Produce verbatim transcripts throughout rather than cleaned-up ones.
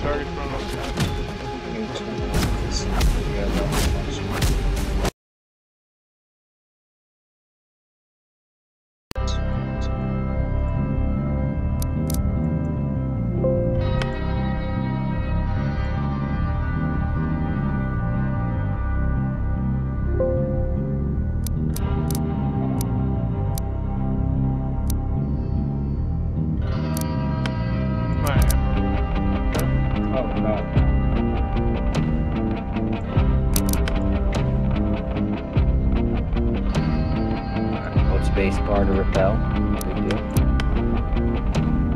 target front on spacebar to repel. Big deal.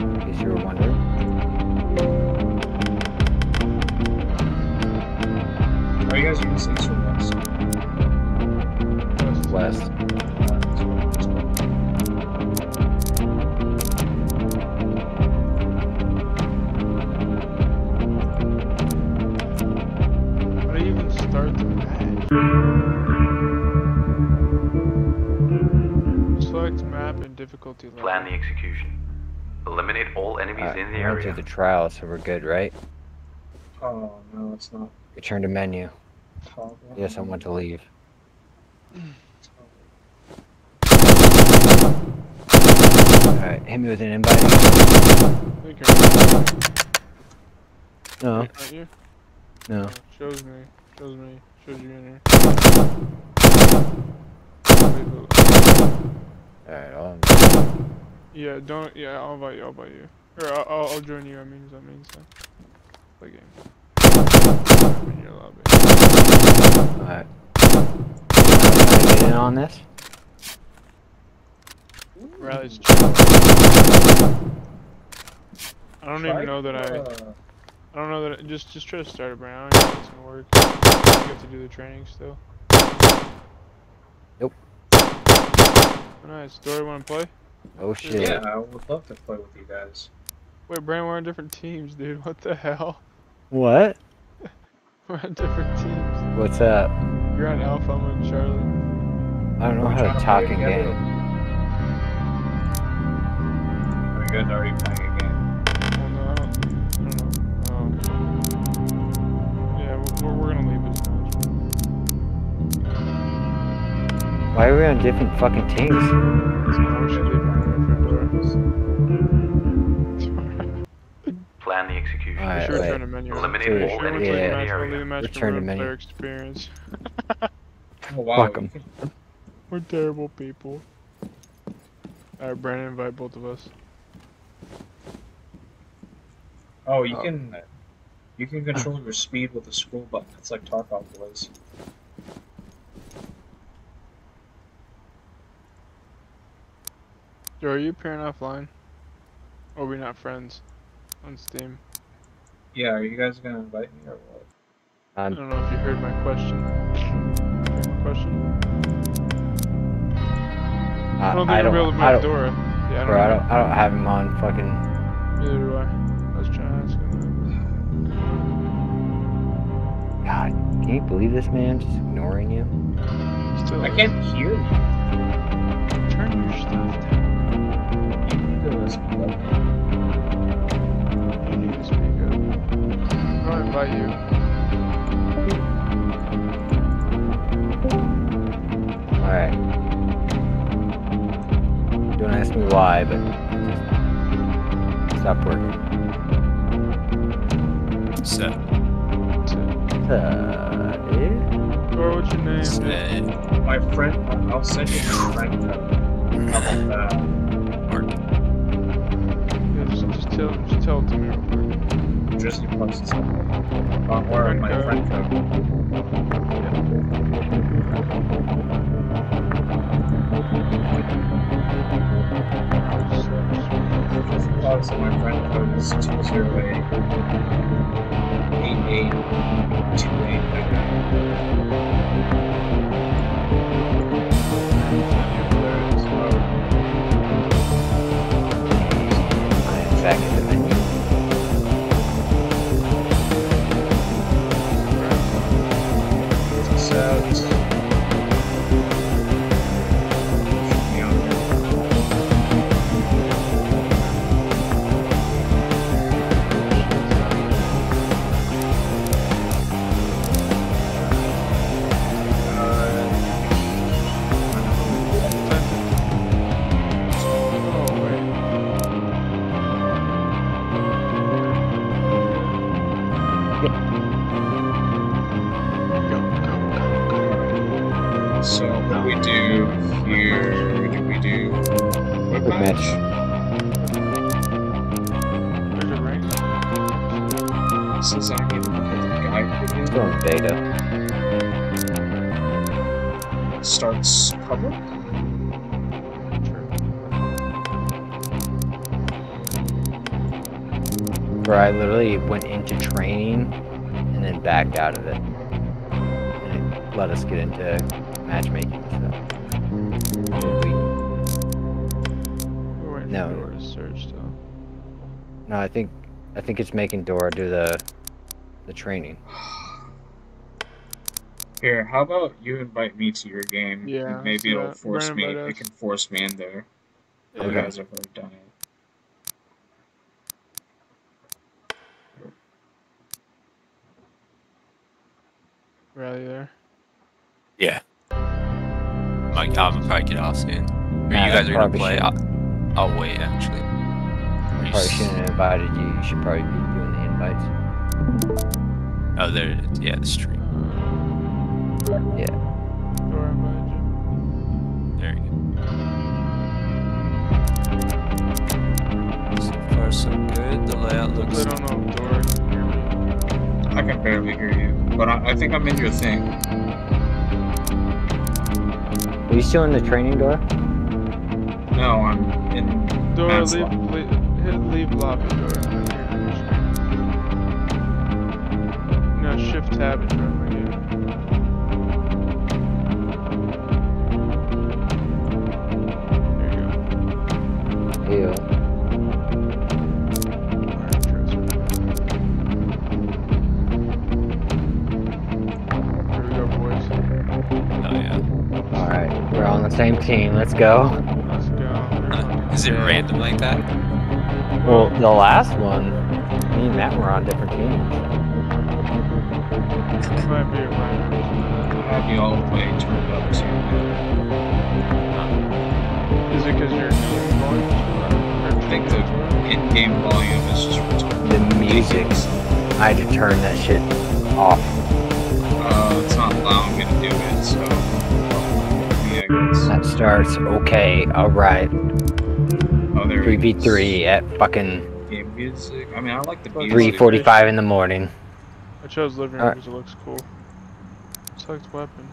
In case you were wondering. Are you guys going to east or west? West. How do you even start the match? Map and difficulty level. Plan the execution. Eliminate all enemies uh, in the we area. We went through the trial, so we're good, right? Oh, no, it's not. Return to menu. Oh, yeah. Yes, I want to leave. Alright, hit me with an invite. No. Right here? No. Oh, shows me. Shows me. Shows you in here. Alright, I'll Yeah, don't yeah, I'll invite you, I'll invite you. Or I'll I'll, I'll join you, I mean that means so. Play game. In your lobby. Alright. Can I get in on this? Rally's chill. I don't try even know that uh... I I don't know that I, just just try to start a brand. I don't know if it's gonna work. You have to do the training still. Nope. Nice. Dory, wanna play? Oh shit. Yeah, I would love to play with you guys. Wait, Brand, we're on different teams, dude. What the hell? What? We're on different teams. What's up? You're on Alpha, I'm on Charlie. I don't know we're how to talk in game. Are you guys already playing a game? Well, no, I don't, I don't know. Um, yeah, we're, we're gonna leave this match. Why are we on different fucking teams? Plan the execution. Alright, sure wait. Menu. Eliminate Dude, all sure yeah. yeah. We'll match return to menu. Experience. Oh, wow. Fuck 'em. We're terrible people. Alright, Brandon, invite both of us. Oh, you oh. can... You can control your speed with a scroll button. It's like Tarkov was. Yo, are you appearing offline? Or are we not friends? On Steam? Yeah, are you guys gonna invite me or what? Um, I don't know if you heard my question. Heard my question? Uh, I don't think I'm able to buy Dora. Yeah, I don't bro, I don't, I don't have him on fucking... Neither do I. I was trying to ask him. God, can you believe this man? Just ignoring you? Still I is. Can't hear you. Turn your stuff down. This you need to speak up. I'll invite you. Alright. Don't ask me why, but just stop working. Set. Set. Or what's your name? Set. My friend, I'll send you my friend. How about that? Just tell, just tell it to me real quick. DrizzyPuffs is on where my friend code. DrizzyPuffs and my friend code is two zero eight eight eight two eight nine nine. Back in the menu. So, Go, go, go, go. So what do we do here? Do we do quick match? Is it right? Since I need to look at the guide video. It's on beta. It starts public. Where I literally went into training and then backed out of it, and it let us get into matchmaking. So we, We're no, Dora to search though. No, I think I think it's making Dora do the the training. Here, how about you invite me to your game? Yeah, and maybe it'll force me. It can force me in there. Okay. You guys have already done it. Rally there. Yeah. Like, I'm gonna probably get off soon. Or nah, you guys are gonna play. I'll, I'll wait, actually. I probably shouldn't have invited you. You should probably be doing the invites. Oh, there it is. Yeah, the stream. Uh, yeah. There you go. So far, so good. The layout looks. I don't know, Dora. I can barely hear you. But I, I think I'm in your thing. Are you still in the training door? No, I'm in. Door, leave, leave, hit leave lobby door. No, shift tab is right here. There you go. Yeah. Same team, let's go. Let's go. Uh, is it random like that? Well, the last one, me and Matt were on different teams. This might be a random. Have you all played turned up too? Is it because your game volume is returned? I think the in-game volume is just returned. The music, I had to turn that shit off. Uh, it's not allowing me to do it, so... That starts okay. All right. Oh, there three v three at fucking. Game music. I mean, I like the three forty-five in the morning. I chose living room because it looks cool. Select weapon.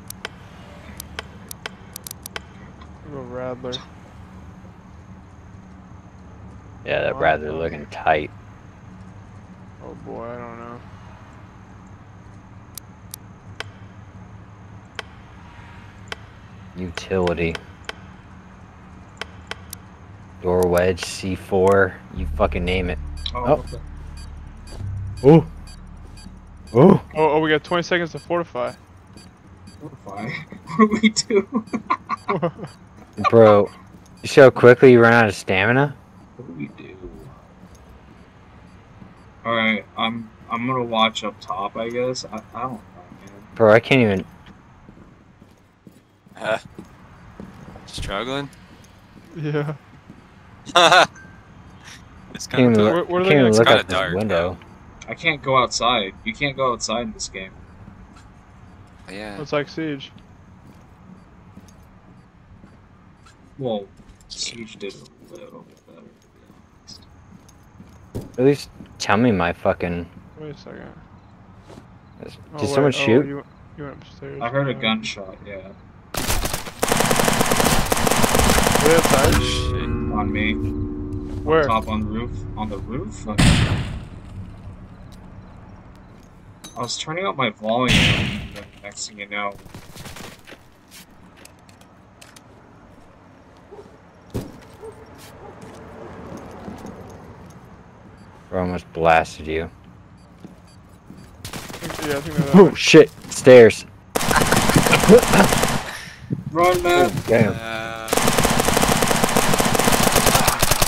I'll go Rattler. Yeah, that oh, Rattler looking tight. Oh boy, I don't know. Utility. Door wedge, C four, you fucking name it. Oh. Oh. Oh. Oh, oh we got twenty seconds to fortify. Fortify? What do we do? Bro, so quickly you run out of stamina? What do we do? Alright, I'm I'm gonna watch up top, I guess. I, I don't know, man. Bro, I can't even... Uh, struggling? Yeah. It's kind of dark. Where, where can't look out this window. I can't go outside. You can't go outside in this game. Yeah. It's like Siege. Well, Siege did a little bit better. Yeah. At least tell me my fucking... Wait a second. Did oh, someone wait. shoot? Oh, you, you went upstairs. I heard now. a gunshot, yeah. Shit. On me. Where? On top on the roof. On the roof? Okay. I was turning up my volume, and the next thing you know. Bro, I almost blasted you. Yeah, I think oh, shit! Stairs! Run, man! Oh, damn. Uh,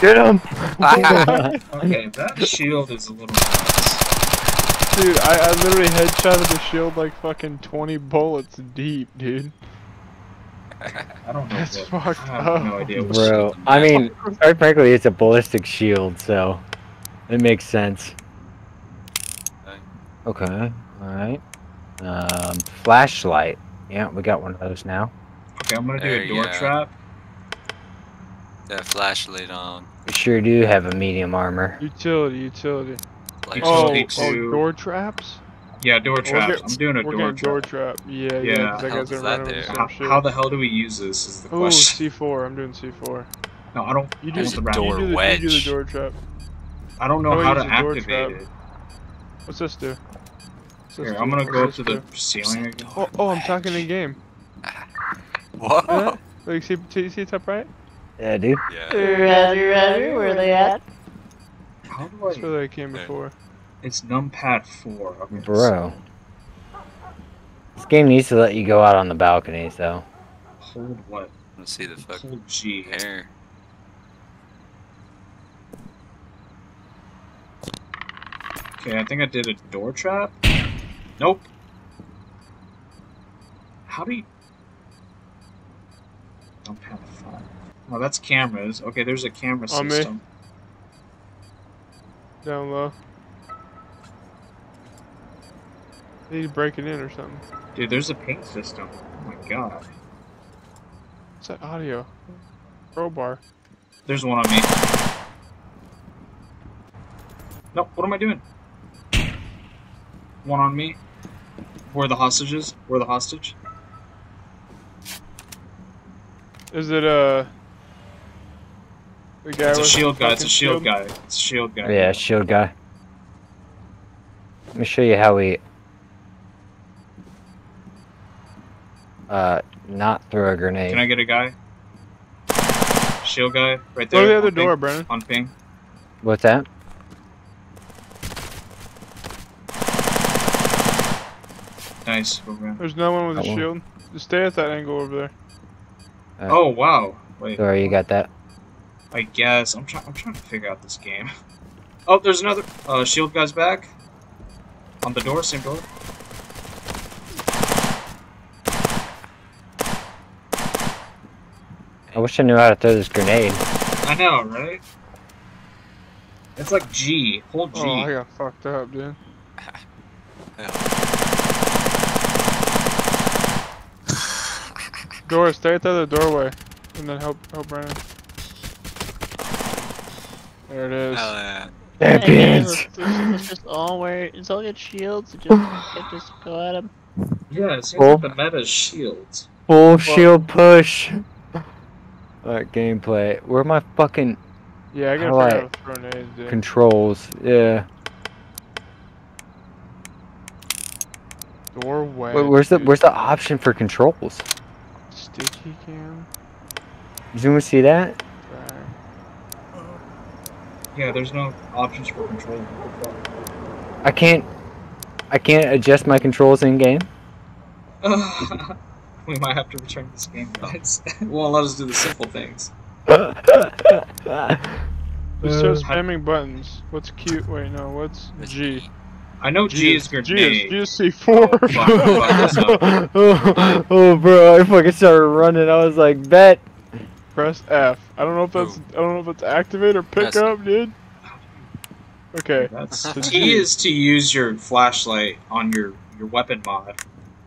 Get him! Okay, that shield is a little nuts. Dude, I, I literally headshotted the shield like fucking twenty bullets deep, dude. I don't know. That's fucked up. I have no idea what Bro, I mean, quite frankly, it's a ballistic shield, so it makes sense. Okay, alright. Um, flashlight. Yeah, we got one of those now. Okay, I'm gonna do there a door trap. That flashlight on. We sure do have a medium armor. Utility, utility. Like oh, oh, door traps? Yeah, door traps. I'm doing a door trap. door trap. Yeah, yeah. yeah that guy's that there? How, how the hell do we use this is the Ooh, question. Oh, C four. I'm doing C four. No, I don't. You do the door wedge. You do the door trap. I don't know how to activate it. What's this do? What's this Here, do? I'm gonna go up to the ceiling again. Oh, oh, I'm talking in game. What? Yeah. Like, see, see, see top right? Yeah, dude. Yeah. Roger, roger. Where are they at? How do I... That's where they came before. It's numpad four. Okay, bro. So. This game needs to let you go out on the balconies, though. Hold what? Let's see the fuck. Hold G. Hair. Okay, I think I did a door trap. Nope. How do you... Numpad five. Oh, that's cameras. Okay, there's a camera on system. Me. Down low. They need to break it in or something. Dude, there's a paint system. Oh my god. What's that audio? Crowbar. There's one on me. Nope, what am I doing? One on me. Where are the hostages? Where are the hostage? Is it, uh... The guy it's a shield guy, it's a shield, shield guy. It's a shield guy. Yeah, shield guy. Let me show you how we... Uh, not throw a grenade. Can I get a guy? Shield guy, right there. Go to the other door, Brennan. On ping. What's that? Nice. There's no one with a shield. Just stay at that angle over there. Uh, oh wow. Wait. Sorry, you got that. I guess I'm trying. I'm trying to figure out this game. Oh, there's another uh, shield guy's back. On the door, same door. I wish I knew how to throw this grenade. I know, right? It's like G. Hold G. Oh, I got fucked up, dude. Door, stay at the other doorway. And then help, help Brandon. There it is. Hell yeah. Champions! It's just all where, it's all got shields, and just, you just go at him. Yeah, it seems Full. like the meta's shields. Full well, shield push! Alright, gameplay. Where are my fucking... Yeah, I gotta figure out grenades, dude. Controls, yeah. Doorway. Wait, where's the where's the option for controls? Sticky cam. Does anyone see that? Yeah, there's no options for controls. I can't... I can't adjust my controls in-game? We might have to return this game, guys. It won't let us do the simple things. Just start spamming buttons. What's Q? Wait, no, what's G? I know G, G is grenade. G is, G is C four. Oh, fuck, fuck, oh, oh, bro, I fucking started running. I was like, bet. Press F. I don't know if that's. Ooh. I don't know if that's activate or pick Press up, dude. Okay. That's G, G is to use your flashlight on your your weapon mod.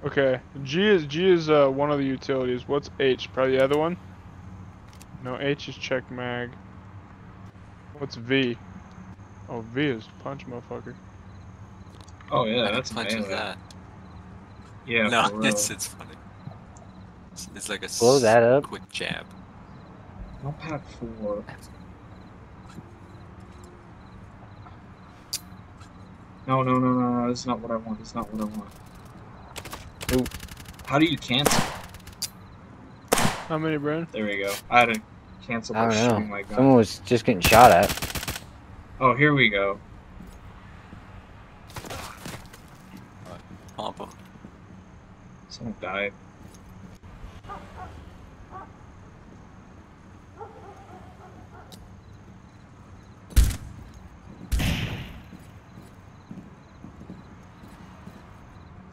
Okay, G is G is uh, one of the utilities. What's H? Probably the other one. No, H is check mag. What's V? Oh, V is punch, motherfucker. Oh yeah, that's punch is that. Yeah. No, it's it's funny. It's, it's like a blow that up. Quick jab. Not pack four. No, no, no, no, no. That's not what I want. That's not what I want. Ooh. How do you cancel? How many, Brad? There we go. I had to cancel by shooting my gun. Someone was just getting shot at. Oh, here we go. Papa. Someone died.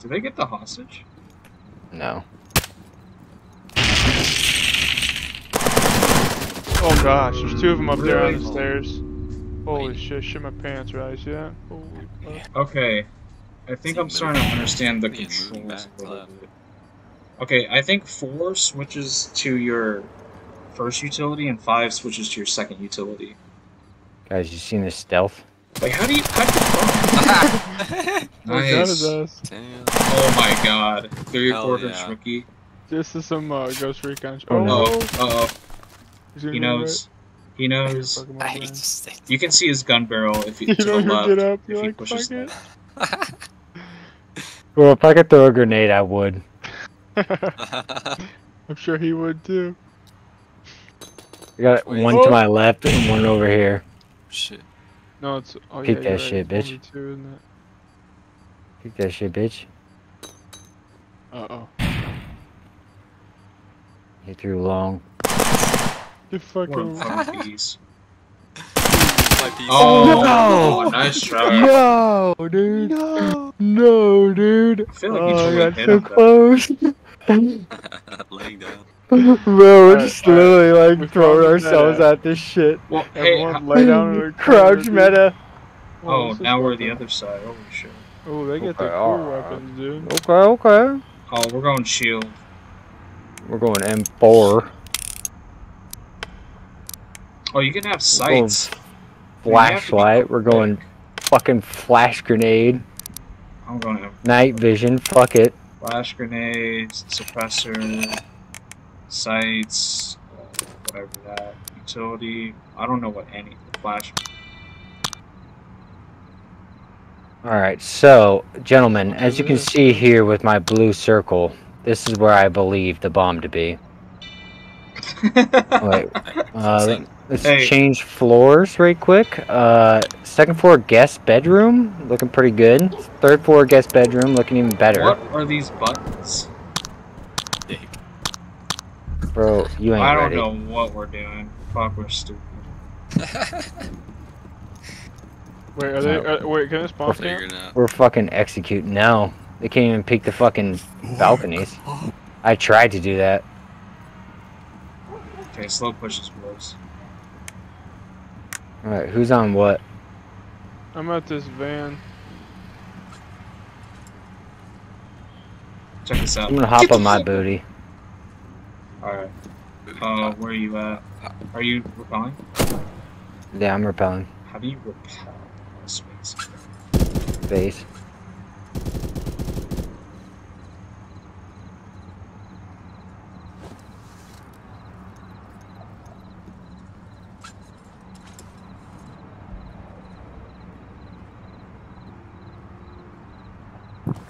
Did they get the hostage? No. Oh gosh, there's two of them up there on the stairs. Holy shit, shit my pants, right? See that? Holy fuck. Okay, I think I'm starting to understand the controls a little bit. Okay, I think four switches to your first utility and five switches to your second utility. Guys, you seen this stealth? Like, how do you cut the phone? Nice. Oh my god. three or four inch rookie. This is some uh, Ghost Recon. Oh, no. Uh oh. He knows. He knows. You can see his gun barrel if you to the left. Get up, if he pushes that. Well, if I could throw a grenade, I would. I'm sure he would too. I got one oh. to my left and one over here. Shit. No, it's. Oh, Keep yeah, that right. shit, bitch. Keep that shit, bitch. Uh oh. He threw long. You fucking. Piece. Oh, no! Nice try. No, dude. No, no dude. I feel like you oh, got so close. Laying down. Bro, we're just right, literally right. like we're throwing ourselves meta. at this shit. Well, hey, lay down crouch meta. Oh, oh now we're the other side. Holy shit. Oh, they get okay, the cool right. weapons, dude. Okay, okay. Oh, we're going shield. We're going M four. Oh, you can have sights. Flashlight. We're going fucking flash grenade. I'm going to night vision. Fuck it. Flash grenades, suppressor, sights, whatever that utility. I don't know what any flash. All right, so gentlemen, as you can see here with my blue circle, this is where I believe the bomb to be. Wait. Uh, Let's hey. change floors right quick. Uh, second floor guest bedroom, looking pretty good. Third floor guest bedroom, looking even better. What are these buttons? Bro, you ain't I don't ready. know what we're doing. Fuck, we're stupid. Wait, are they? Are, wait, can this bomb we're, we're fucking executing now. They can't even peek the fucking balconies. I tried to do that. Okay, slow pushes worse. Alright, who's on what? I'm at this van. Check this out. I'm gonna hop on my booty. Alright. Uh, where are you at? Are you repelling? Yeah, I'm repelling. How do you repel? Space. Space.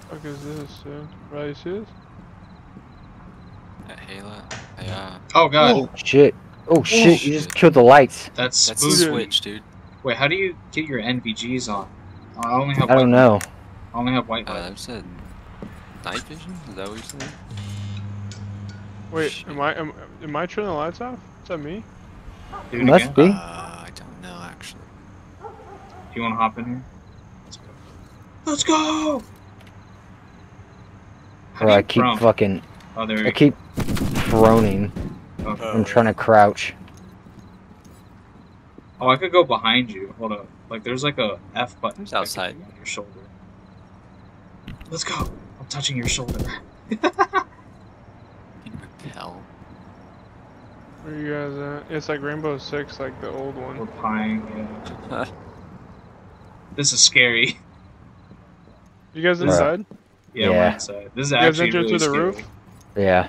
What is this, dude? Right, you see this? That Halo. Yeah. Oh god. Oh shit. Oh, oh shit. shit, you just killed the lights. That's, That's the switch, dude. Wait, how do you get your N V Gs on? I only have I white don't know. Light. I only have white light. Uh, I said night vision? Is that what you said? Wait, shit. am I am, am I turning the lights off? Is that me? Dude, must again? be. Uh, I don't know actually. Do you wanna hop in here? Let's go. Let's go! Bro, I keep prone. fucking. Oh, I keep groaning. Oh, oh. I'm trying to crouch. Oh, I could go behind you. Hold up. Like, there's like a F button. It's outside. On your shoulder. Let's go. I'm touching your shoulder. You repel. Where are you guys at? It's like Rainbow Six, like the old one. We're pieing, yeah. This is scary. You guys inside? Bro. Yeah, yeah. We're inside. This is you actually guys really through the scary. roof? Yeah.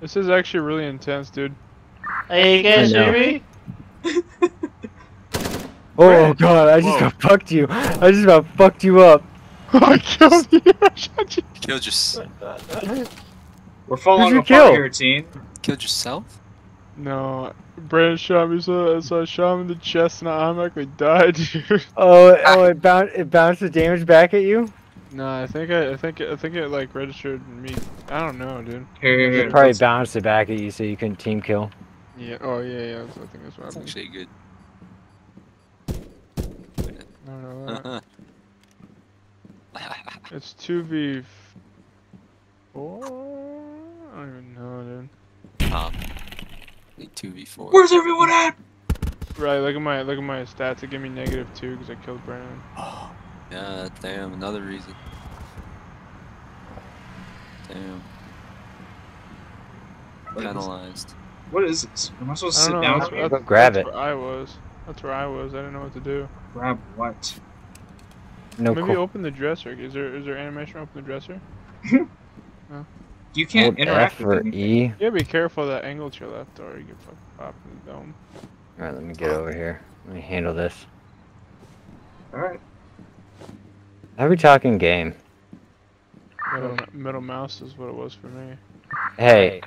This is actually really intense, dude. Hey, you guys hear me? Oh god, I just Whoa. about fucked you. I just about fucked you up. I killed you. I shot you. Killed yourself. We're falling apart kill? here, team. Killed yourself? No. Brandon shot me, so, so I shot him in the chest and I automatically died, dude. Oh, oh it, bound, it bounced the damage back at you? No, I think I, I think I think it like registered me. I don't know, dude. Here, here, here. It probably bounced it back at you, so you couldn't team kill. Yeah. Oh yeah, yeah. That's, I think that's what happened. Actually good. I don't know. It's two v four. I don't even know, dude. Top. Like two v four. Where's everyone at? Right. Look at my look at my stats. It gave me negative two because I killed Brandon. Yeah, damn, another reason. Damn. What Penalized. Is, what is this? Am I supposed to I sit know, down? I mean, that's, grab that's it. Where I was. That's where I was. I didn't know what to do. Grab what? No. Maybe cool. Open the dresser. Is there is there animation open the dresser? No. You can't Hold interact with anything. E. Yeah, be careful of that angle to your left, or you get fucking popped in the dome. All right, let me get over here. Let me handle this. All right. How are we talking game? Middle, middle mouse is what it was for me. Hey,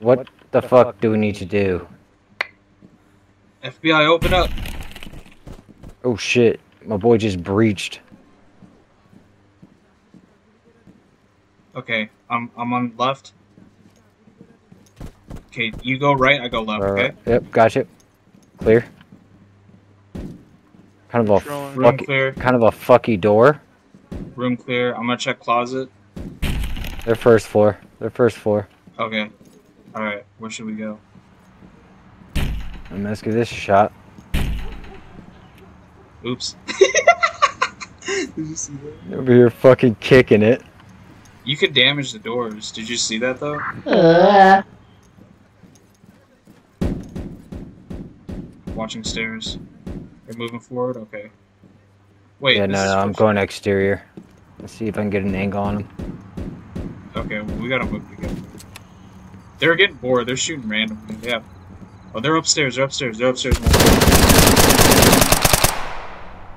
what, what the, the fuck, fuck do we need to do? F B I, open up! Oh shit, my boy just breached. Okay, I'm I'm on left. Okay, you go right, I go left. All right. Okay. Yep, gotcha. Clear. Kind of a fucky, clear. Kind of a fucky door. Room clear. I'm gonna check closet. Their first floor. Their first floor. Okay. All right. Where should we go? Let's give this a shot. Oops. Did you see that? Over here, fucking kicking it. You could damage the doors. Did you see that though? Uh. Watching stairs. They're moving forward? Okay. Wait. Yeah, no, no, I'm going to exterior. Let's see if I can get an angle on them. Okay, well, we gotta move together. They're getting bored. They're shooting randomly. Yeah. Oh, they're upstairs. They're upstairs. They're upstairs.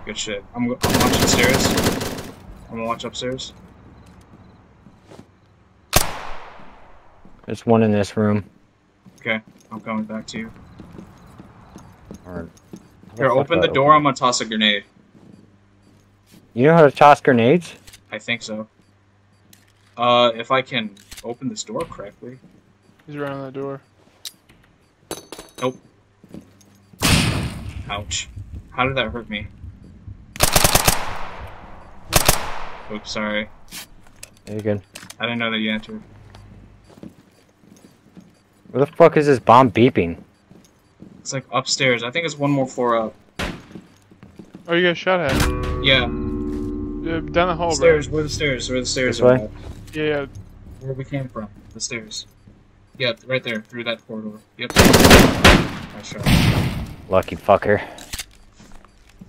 Good shit. I'm, I'm watching stairs. I'm gonna watch upstairs. There's one in this room. Okay, I'm coming back to you. Alright. Here, open the door. Open? I'm gonna toss a grenade. You know how to toss grenades? I think so. Uh, if I can open this door correctly. He's around that door. Nope. Ouch. How did that hurt me? Oops, sorry. There you go. I didn't know that you entered. Where the fuck is this bomb beeping? It's like upstairs. I think it's one more floor up. Oh, you got shot at? Yeah. Yeah, down the hall, stairs, bro. Where the stairs? Where the stairs this are way? Yeah, yeah. Where we came from. The stairs. Yeah, right there. Through that corridor. Yep. Nice shot. Lucky fucker.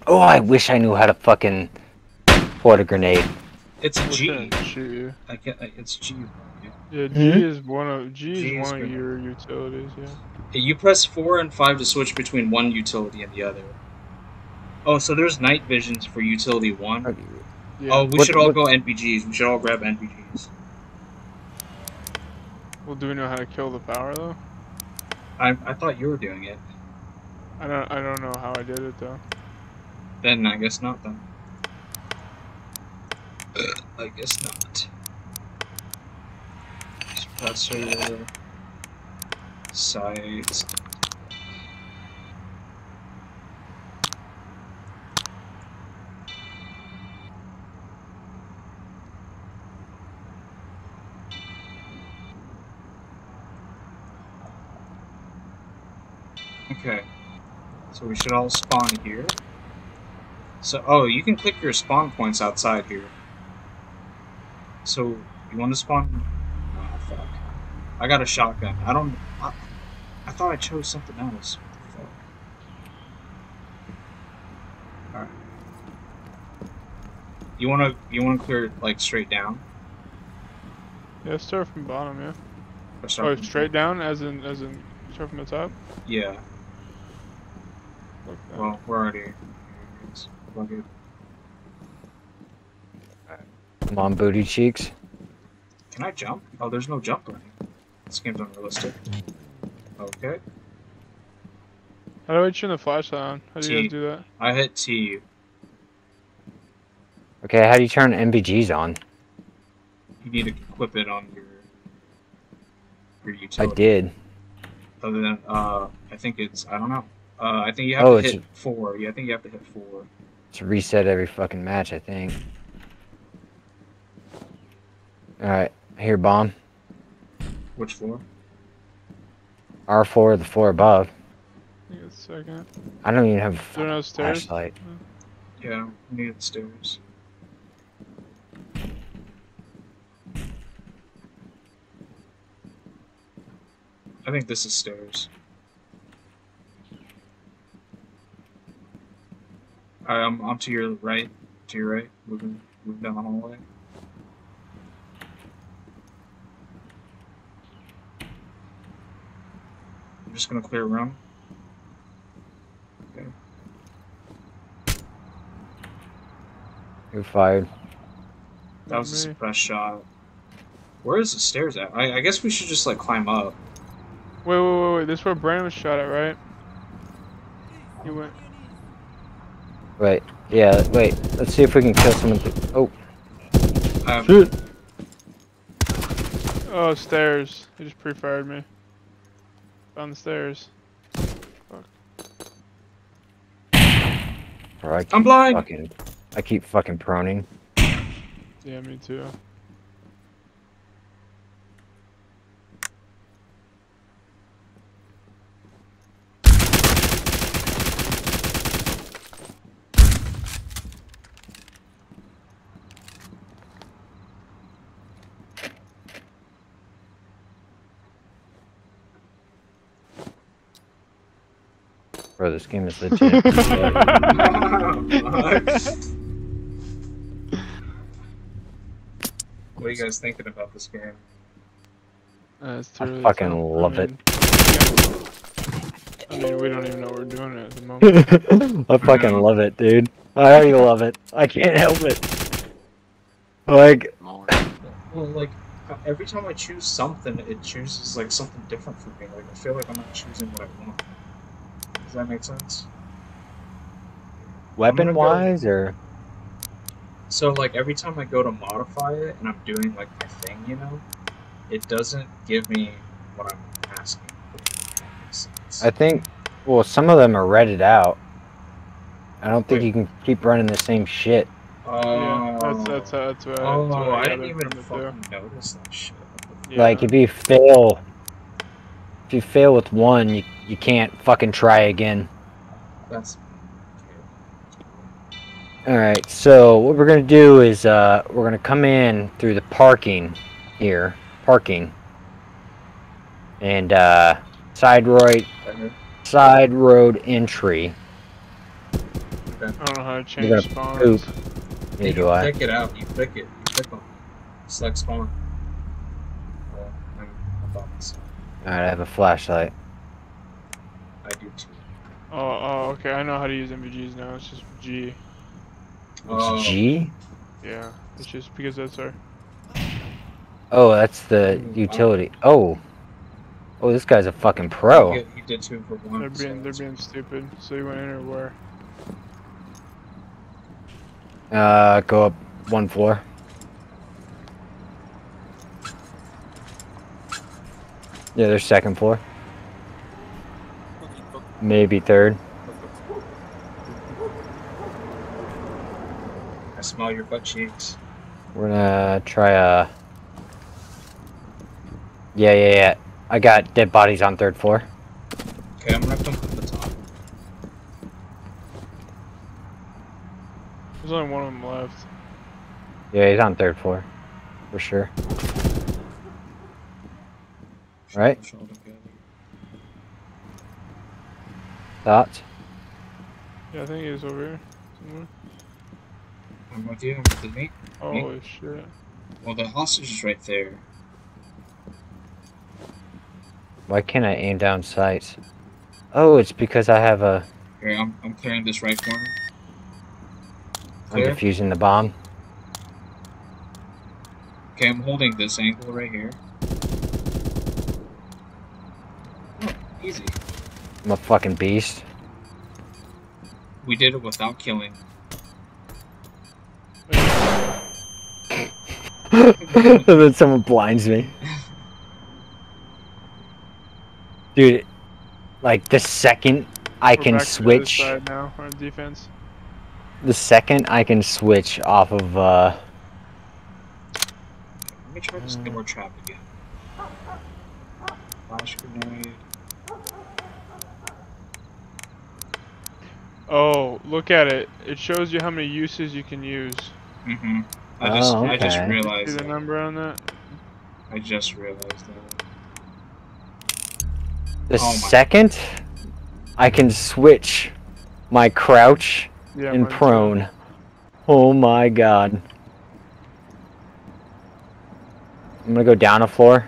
Oh, I wish I knew how to fucking port a grenade. It's a G. Shoot I can't, I, it's G. Yeah, G mm-hmm. is one of G, G is one is of your utilities. Yeah. You press four and five to switch between one utility and the other. Oh, so there's night visions for utility one. Okay. Yeah. Oh, we what, should all what? go N P Gs. We should all grab N P Gs. Well, do we know how to kill the power though? I I thought you were doing it. I don't I don't know how I did it though. Then I guess not. Then I guess not. Suppressor, sights. Okay, so we should all spawn here. So, oh, you can click your spawn points outside here. So, you want to spawn? Oh, fuck. I got a shotgun. I don't... I, I thought I chose something else. Fuck. Alright. You wanna... You wanna clear, like, straight down? Yeah, start from bottom, yeah. Or start oh, straight down? down? As in... As in... Start from the top? Yeah. Okay. Well, we're already... Here Come on, booty cheeks. Can I jump? Oh, there's no jump running. This game's unrealistic. Okay. How do I turn the flashlight on? How do T. you guys do that? I hit T. Okay, how do you turn M B Gs on? You need to equip it on your, your utility. I did. Other than, uh, I think it's, I don't know. Uh, I think you have oh, to hit a... four. Yeah, I think you have to hit four. It's reset every fucking match, I think. Alright, here, bomb. Which floor? Our floor, the floor above. I think it's second. I don't even have a flashlight. Yeah, we need stairs. I think this is stairs. Alright, I'm, I'm to your right. To your right. Moving, moving down the hallway. I'm just gonna clear a room. Okay. You're fired. That was a suppressed shot. Where is the stairs at? I, I guess we should just like climb up. Wait, wait, wait, wait. This is where Brandon was shot at, right? He went. Wait, yeah, wait. Let's see if we can kill someone. Oh. Um, Shoot. Oh, stairs. He just pre-fired me. Found the stairs. Fuck. Bro, I I'm blind. Fucking, I keep fucking proning. Yeah, me too. Bro, this game is legit. What are you guys thinking about this game? Uh, I really fucking fun. love I mean, it. I mean, we don't even know what we're doing at the moment. I fucking love it, dude. I already love it. I can't help it. Like... Well, like, every time I choose something, it chooses, like, something different for me. Like, I feel like I'm not choosing what I want. Does that make sense? Weapon wise, go... or? So, like, every time I go to modify it and I'm doing, like, my thing, you know, it doesn't give me what I'm asking for. I think, well, some of them are redded out. I don't think Wait. you can keep running the same shit. Oh, yeah, that's, that's, that's right. Oh, that's right. I didn't even fucking notice that shit. Yeah. Like, if you fail, if you fail with one, you You can't fucking try again. That's... Alright, so what we're going to do is uh, we're going to come in through the parking here. Parking. And uh, side, right, side road entry. I don't know how to change spawns. Hey, you do I. pick it out. You pick it. You pick them. Select spawn. Alright, I have a flashlight. I do too. Oh, oh, okay. I know how to use M V Gs now. It's just G. Oh. It's G? Yeah. It's just because that's our... Oh, that's the utility. Oh. Oh, this guy's a fucking pro. He did two for one. They're being, they're being stupid. So you went in or where? Uh, go up one floor. Yeah, there's second floor. Maybe third. I smell your butt cheeks. We're gonna try a... Yeah, yeah, yeah. I got dead bodies on third floor. Okay, I'm gonna have to put the top. There's only one of them left. Yeah, he's on third floor. For sure. Right? That. Yeah, I think he was over here somewhere. I'm with you, I'm with the meat. Holy shit. Well, the hostage is right there. Why can't I aim down sights? Oh, it's because I have a... Here, I'm, I'm clearing this right corner. Clear. I'm defusing the bomb. Okay, I'm holding this angle right here. Oh, easy. I'm a fucking beast. We did it without killing. And then someone blinds me. Dude, like the second I We're can switch... Now, on defense. The second I can switch off of... Uh, Let me try this um, door trap again. Flash grenade... Oh, look at it. It shows you how many uses you can use. Mm-hmm. I oh, just, okay. I just realized. See the that. number on that? I just realized that. The oh second I can switch my crouch yeah, and prone. Too. Oh my god. I'm gonna go down a floor.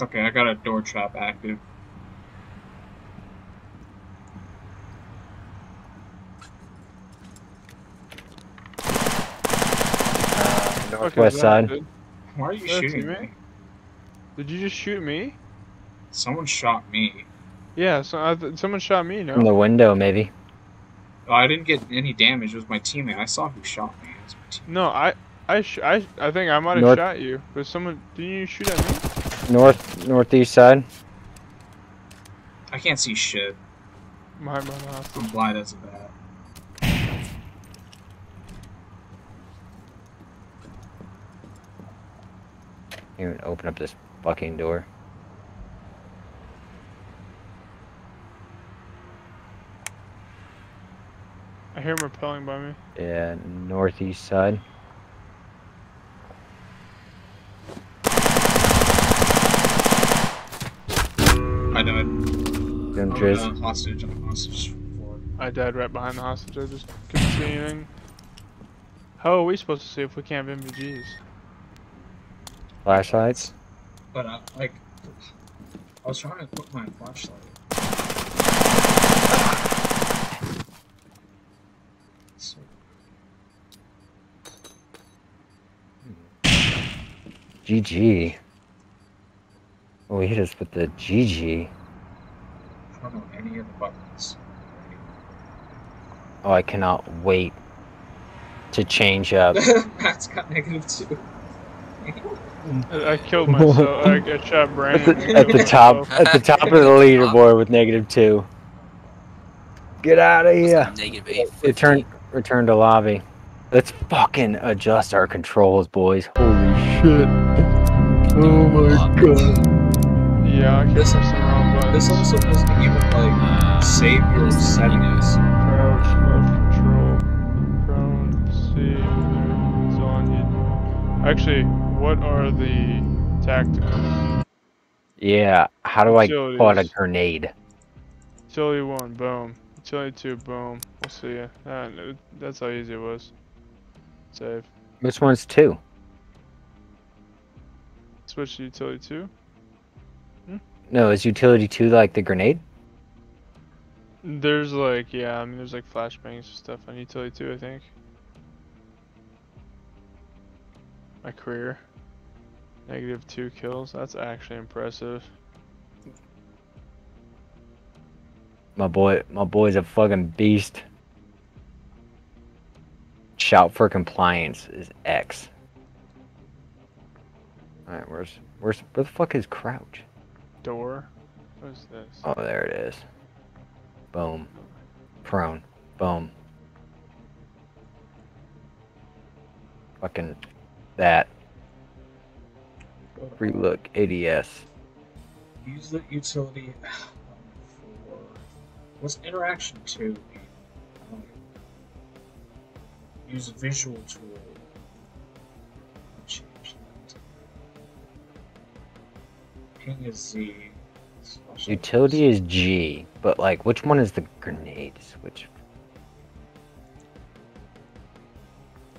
Okay, I got a door trap active. Okay, west side. Good. Why are you That's shooting me? Did you just shoot me? Someone shot me. Yeah, so I th someone shot me. No. From the window, maybe. Oh, I didn't get any damage. It was my teammate. I saw who shot me. It was my no, I, I, sh I, I think I might have shot you. But someone, didn't you shoot at me? North, northeast side. I can't see shit. My, my mouth. I'm blind as a bat. You can open up this fucking door. I hear him rappelling by me. Yeah, northeast side. I died. I'm uh, hostage. I'm hostage. I died right behind the hostage. I just couldn't see anything. How are we supposed to see if we can't have M V Gs? Flashlights? But, uh, like, I was trying to put my flashlight. So. G G. Oh, he hit us with the G G. I don't know any of the buttons. Oh, I cannot wait to change up. Matt's got negative two. I killed myself. I got shot brain. At the, at the top, at the top of the leaderboard with negative two. Get out of here. Negative eight. Return, return to lobby. Let's fucking adjust our controls, boys. Holy shit! Oh my god. Yeah, I guess there's something wrong, but this also doesn't even like save your settings. Actually, what are the tacticals? Yeah, how do Utilities. I caught a grenade? Utility one, boom. Utility two, boom. We'll see ya. Nah, that's how easy it was. Save. Which one's two? Switch to utility two? Hmm? No, is utility two like the grenade? There's like, yeah, I mean, there's like flashbangs and stuff on utility two, I think. My career, negative two kills. That's actually impressive. My boy, my boy's a fucking beast. Shout for compliance is X. All right, where's, where's, where the fuck is crouch? Door. What's this? Oh, there it is. Boom. Prone. Boom. Fucking. That. Relook A D S. Use the utility for. What's interaction two? Um, use a visual tool. Change that. Ping is Z. Utility is G, but like, which one is the grenade switch?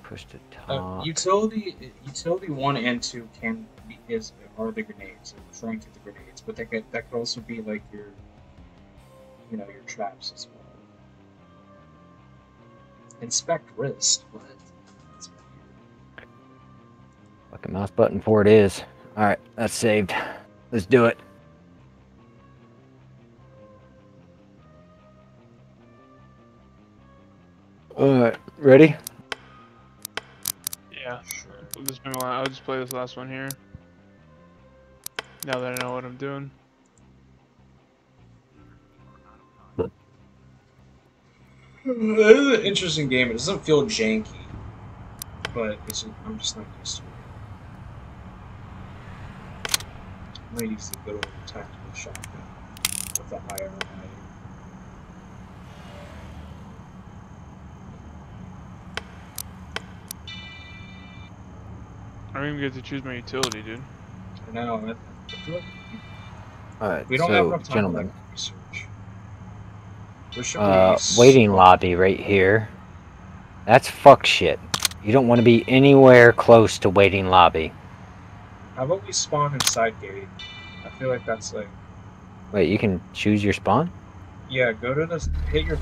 Push to top. Uh, utility, utility one and two can be, is are the grenades. I'm referring to the grenades, but that could, that could also be like your, you know, your traps as well. Inspect wrist. What? Fucking mouse button for it is. All right, that's saved. Let's do it. All right, ready? Yeah, I'll just, I'll just play this last one here. Now that I know what I'm doing. This is an interesting game. It doesn't feel janky, but it's, I'm just not used to it. I'm going to use the good old tactical shotgun with the higher eye. even get to choose my utility, dude. I know. Alright, we don't so, have enough time gentlemen. Research. Uh, waiting lobby right here. That's fuck shit. You don't want to be anywhere close to waiting lobby. How about we spawn in side gate? I feel like that's like... Wait, you can choose your spawn? Yeah, go to the... Hit your...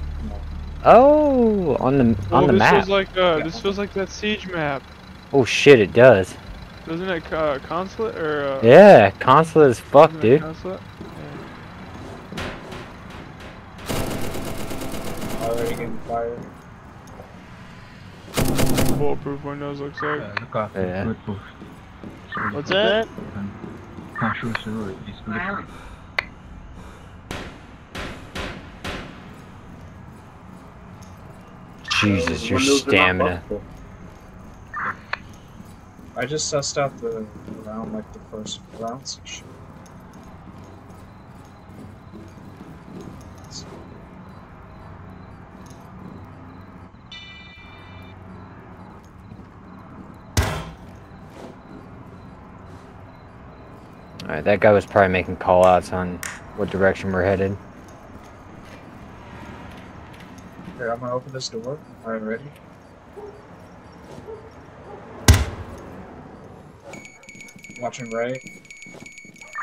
Oh, on the on oh, the this map. Feels like, uh, yeah. This feels like that siege map. Oh shit, it does. Doesn't it uh, consulate or? Uh, yeah, consulate as fuck, dude. Consulate? Yeah. Already getting fired. Bulletproof windows looks like. Uh, yeah. What's that? Jesus, your stamina. I just sussed out the round, like the first round section. Alright, that guy was probably making call-outs on what direction we're headed. Here, I'm gonna open this door. Alright, ready? Watching right.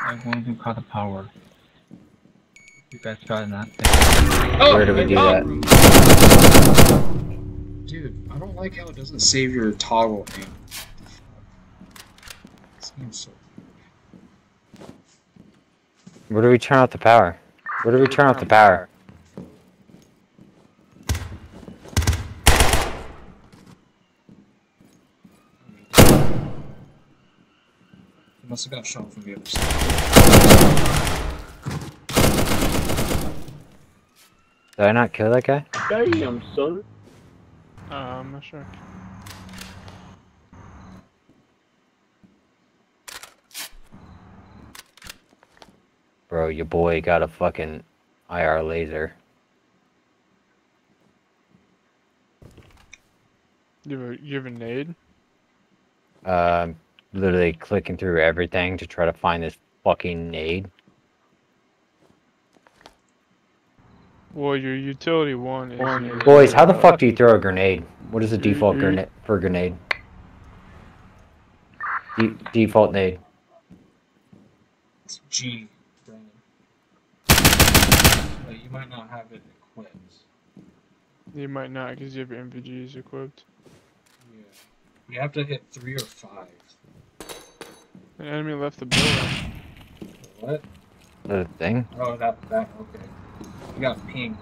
I'm going to cut the power. You guys got that thing. Oh, where do we do oh. that? Dude, I don't like how it doesn't save your toggle thing. Seems so weird. Where do we turn off the power? Where do we turn off the power? Must have got shot from the other side. Did I not kill that guy? Damn, son. Uh, I'm not sure. Bro, your boy got a fucking I R laser. You have a, you have a nade? Uh, literally clicking through everything to try to find this fucking nade. Well, your utility one is... Boys, how the fuck do you throw a grenade? What is the default grenade for grenade? De default nade. It's G. But you might not have it equipped. You might not, because you have your M V Gs equipped. Yeah. You have to hit three or five. An enemy left the building. What? The thing? Oh, that, that, okay. You got pinged.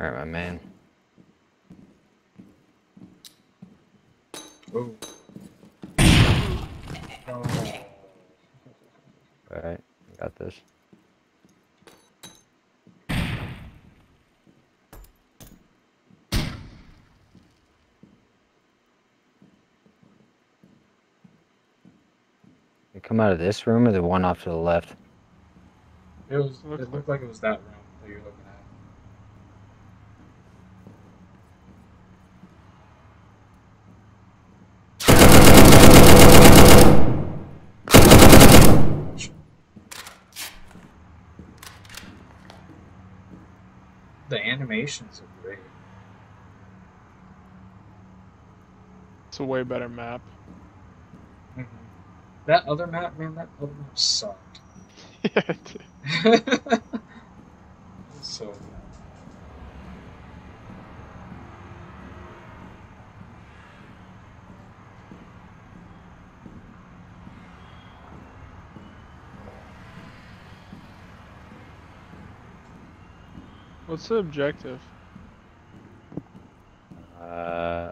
Alright, my man. Oh. Oh. Alright, got this. Come out of this room or the one off to the left? It was. It looked like it was that room that you're looking at. The animations are great. It's a way better map. Mm-hmm. That other map, man, that other map sucked. Yeah, it did. So bad. What's the objective? Uh,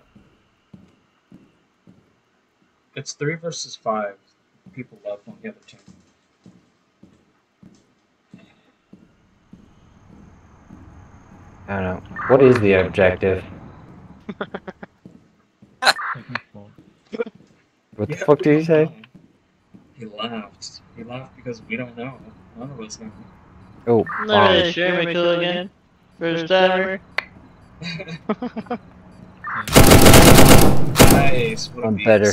it's three versus five. People love on the other team. I don't know. What is the objective? What the fuck did he say? He laughed. He laughed because we don't know. One of us. Oh, wow. Jeremy Kill again. First timer. Nice. What I'm better.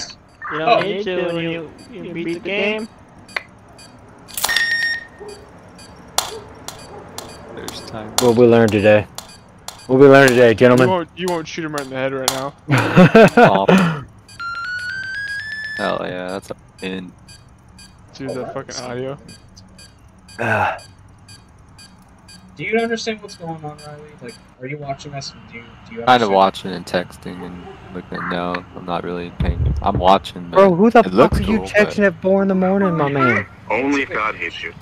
You don't oh, need to when you, you, you beat, beat the game. First time. What we learned today. What we learned today, gentlemen. You won't, you won't shoot him right in the head right now. Oh. Hell yeah, that's a pin. Dude, oh, that fucking audio. Ah. Do you understand what's going on, Riley? Like, are you watching us? Do you, do you kind of watching and texting and looking. No, I'm not really paying. I'm watching. Bro, who the fuck are you cool, texting but... at four in the morning, my man? Only God hates you.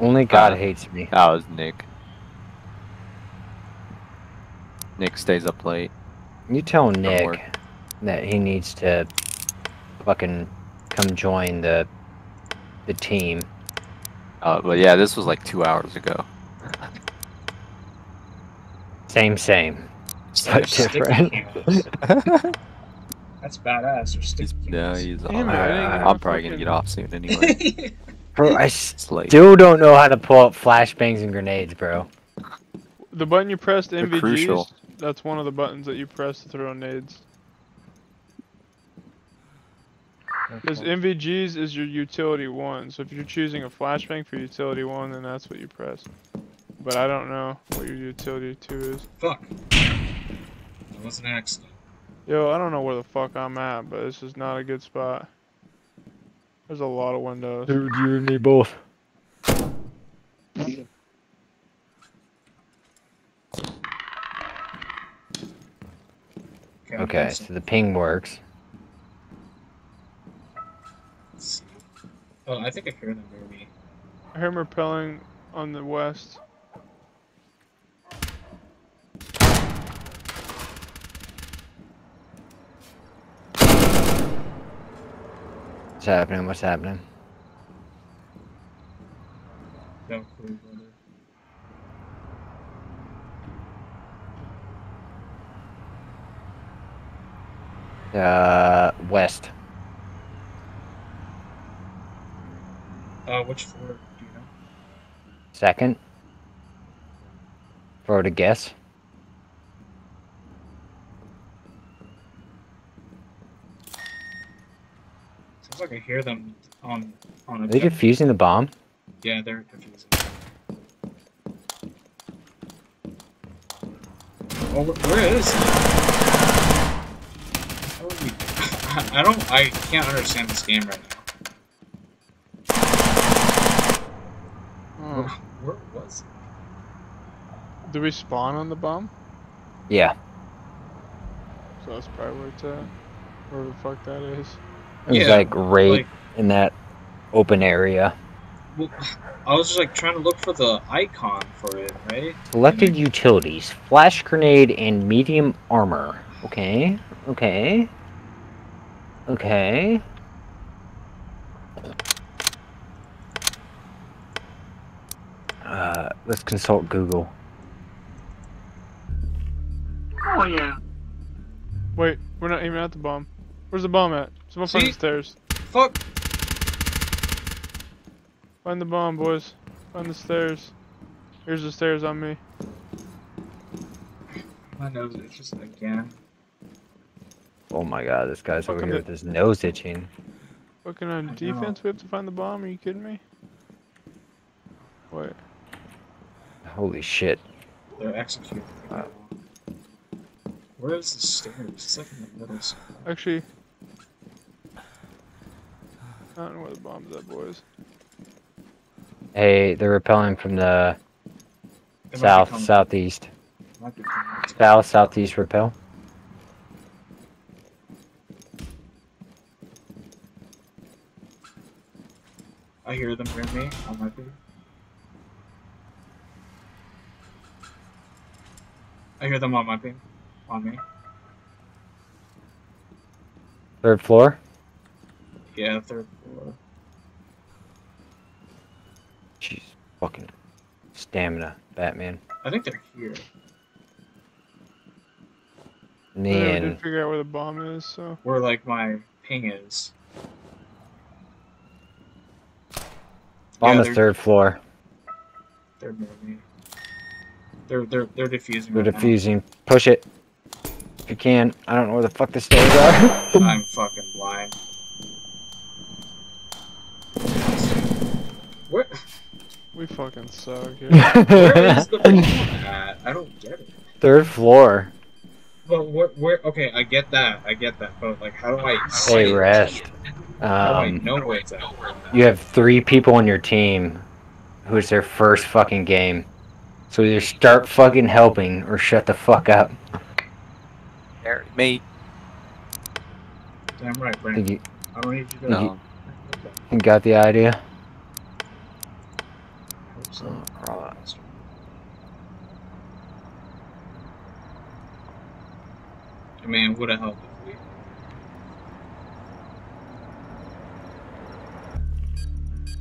Only God uh, hates me. That was Nick. Nick stays up late. You tell Nick that he needs to fucking come join the the team. Uh, but yeah, this was like two hours ago. Same, same. So different. That's badass. No, he's all right. I'm, I'm probably gonna get off soon anyway. Bro, I still don't know how to pull up flashbangs and grenades, bro. The button you pressed, M V Gs, that's one of the buttons that you press to throw nades. Because M V Gs is your utility one, so if you're choosing a flashbang for utility one, then that's what you press. But I don't know what your utility two is. Fuck. That was an accident. Yo, I don't know where the fuck I'm at, but this is not a good spot. There's a lot of windows. Dude, you and me both. Okay, so the ping works. Let's see. Oh, I think I heard them maybe. I heard them rappelling on the west. What's happening? What's happening? No clue, brother. Uh, west. Uh, which floor do you know? Second. Throw to guess. Sounds like I hear them on on. Are they defusing the bomb? Yeah, they're defusing. Oh, where is? I don't. I can't understand this game right now. Hmm. Where, where was it? Did we spawn on the bomb? Yeah. So that's probably where it's at. Wherever the fuck that is. It was yeah, like right like, in that open area. Well, I was just like trying to look for the icon for it, right? Selected then... utilities, flash grenade, and medium armor. Okay. Okay. Okay. Uh, let's consult Google. Oh yeah. Wait, we're not aiming at the bomb. Where's the bomb at? It's up on the stairs. Fuck. Find the bomb, boys. Find the stairs. Here's the stairs on me. My nose is just again. Oh my god, this guy's fucking over here with his nose itching. Fucking on defense, we have to find the bomb, are you kidding me? Wait. Holy shit. They're executing. Uh, Where is the stairs? It's like in the middle somewhere. Actually... I don't know where the bomb's at, boys. Hey, they're rappelling from the... It south, southeast. South, southeast rappel. I hear them near me on my feet. I hear them on my feet. On me. Third floor? Yeah, third floor. Jeez, fucking stamina, Batman. I think they're here. Man. I didn't figure out where the bomb is, so. Where, like, my ping is. On yeah, the third floor. They're moving. They're they're they're diffusing. They're right diffusing. Now. Push it. If you can. I don't know where the fuck the stairs are. I'm fucking blind. What? We fucking suck here. Where is the floor at? I don't get it. Third floor. But what? Where? Okay, I get that. I get that. But like, how do I? Hey, rest. Um, no way. You have three people on your team, who is their first fucking game. So either start fucking helping or shut the fuck up. Mate. Damn right, Brandon. You, I don't need you to. No. You got the idea. So, uh, I mean, it would have helped if we.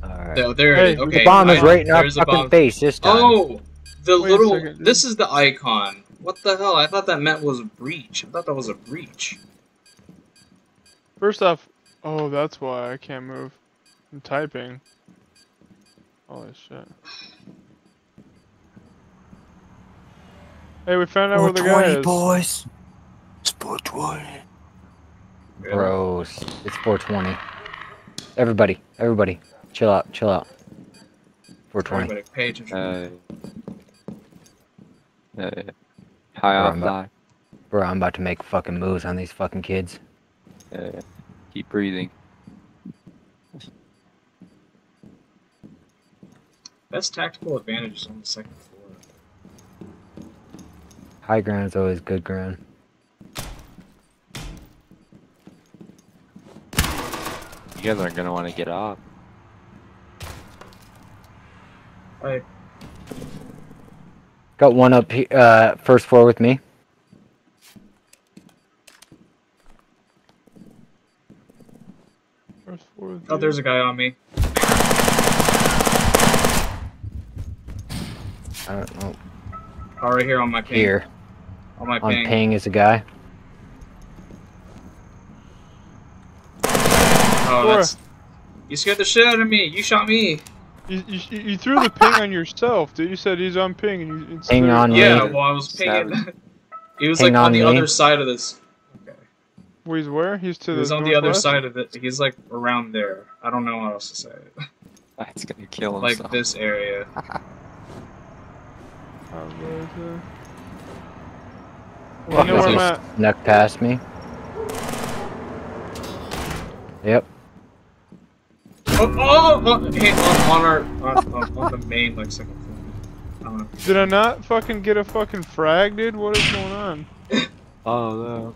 Alright. No, there it is. Okay. The bomb is right in our fucking face this time. Oh! The Wait little. This is the icon. What the hell? I thought that meant was a breach. I thought that was a breach. First off. Oh, that's why I can't move. I'm typing. Holy shit. Hey, we found out where the guy is. Boys. It's four twenty. Gross. It's four twenty. Everybody, everybody, chill out, chill out. four twenty. Page uh, uh, high off that. Bro, I'm about to make fucking moves on these fucking kids. Uh, keep breathing. Best tactical advantage is on the second floor. High ground is always good ground. You guys aren't gonna want to get up. Alright. Got one up here, uh, first floor with me. First floor with oh, there's a guy on me. I don't know. Oh, right here on my ping. Here. On my ping. On ping is a guy. Oh, that's... You scared the shit out of me. You shot me. You, you, you threw the ping on yourself, dude. You said he's on ping. And you, it's ping on yeah, me. Well, I was pinging. He was ping like on, on the me. Other side of this. Okay. Well, he's where? He's to he's the on the other side of it. He's like around there. I don't know what else to say. That's gonna kill him. Like this area. Well, you know where I'm snuck past me. Yep. Oh, oh, oh hey, on, on our, on, on the main, like, second floor. I don't know. Did I not fucking get a fucking frag, dude? What is going on? Oh, no.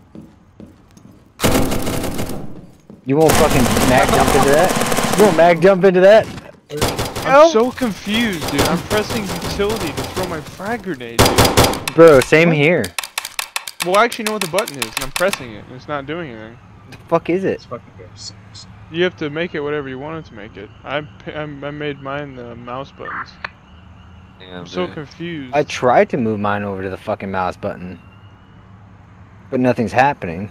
You won't fucking mag jump into that? You won't mag jump into that? I'm Ow. so confused, dude. I'm pressing utility to throw my frag grenade, dude. Bro, same what? here. Well, I actually know what the button is, and I'm pressing it, and it's not doing anything. The fuck is it? It's fucking you have to make it whatever you want it to make it. I, I, I made mine the mouse buttons. Damn, I'm so dude. confused. I tried to move mine over to the fucking mouse button, but nothing's happening.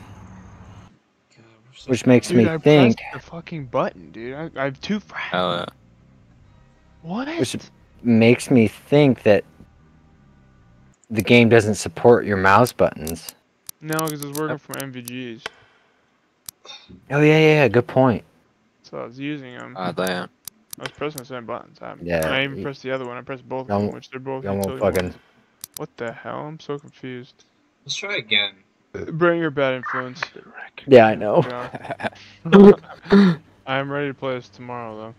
God, so Which makes dude, me I think... the fucking button, dude. I, I have two frags. Oh, yeah. What? Which makes me think that the game doesn't support your mouse buttons. No, because it's working from M V Gs. Oh, yeah, yeah, yeah, good point. So I was using them. Uh, damn. I was pressing the same buttons. I, yeah, I even you, pressed the other one. I pressed both of them, which they're both utility fucking... What the hell? I'm so confused. Let's try again. Bring your bad influence. Yeah, I know. I'm ready to play this tomorrow, though.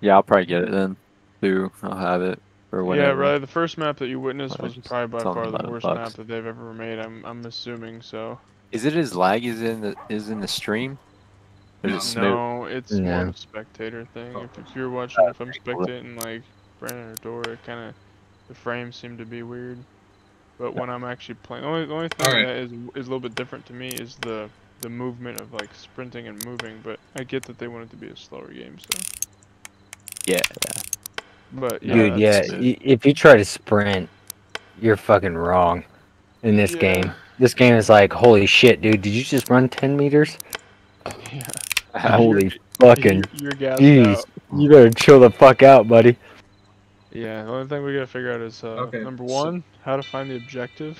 Yeah, I'll probably get it then, too. I'll have it or whatever. Yeah, Riley, the first map that you witnessed was probably by far the worst map that they've ever made. I'm, I'm assuming so. Is it as laggy as in the is in the stream? Is no, it it's yeah. more of a spectator thing. If, if you're watching, if I'm spectating like Brandon or Dora, kind of the frames seem to be weird. But when I'm actually playing, the only, the only thing right. that is is a little bit different to me is the the movement of like sprinting and moving. But I get that they want it to be a slower game, so. Yeah. But, yeah. Dude, yeah. It. If you try to sprint, you're fucking wrong in this yeah. game. This game is like, holy shit, dude. Did you just run ten meters? Yeah. Holy Fucking you're, you're jeez, out. You better chill the fuck out, buddy. Yeah, the only thing we gotta figure out is uh, okay. number one, so, how to find the objective.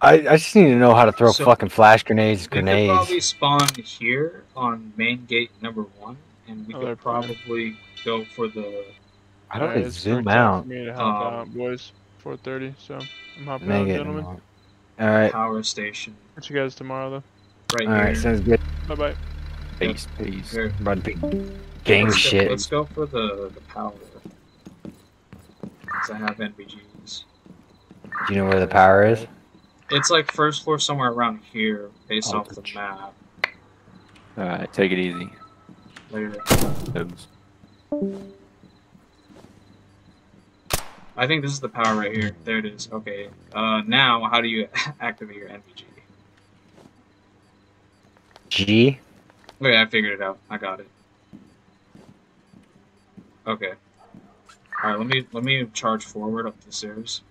I I just need to know how to throw so fucking flash grenades. Grenades. We could probably spawn here on main gate number one, and we oh, could probably go for the. I don't right, zoom out. Me to help um, out, boys. four thirty, so I'm hopping out, gentlemen. All right. Power station. Catch you guys tomorrow, though. Right all here. Right, sounds good. Bye bye. Peace, peace. Run, gang let's shit. Go, let's go for the, the power. Because I have N V Gs. Do you know where the power is? It's like first floor somewhere around here, based oh, off bitch. the map. Alright, take it easy. Later. Oops. I think this is the power right here. There it is. Okay. Uh, now, how do you activate your N V G? G? Okay, I figured it out. I got it. Okay. All right, let me let me charge forward up the stairs.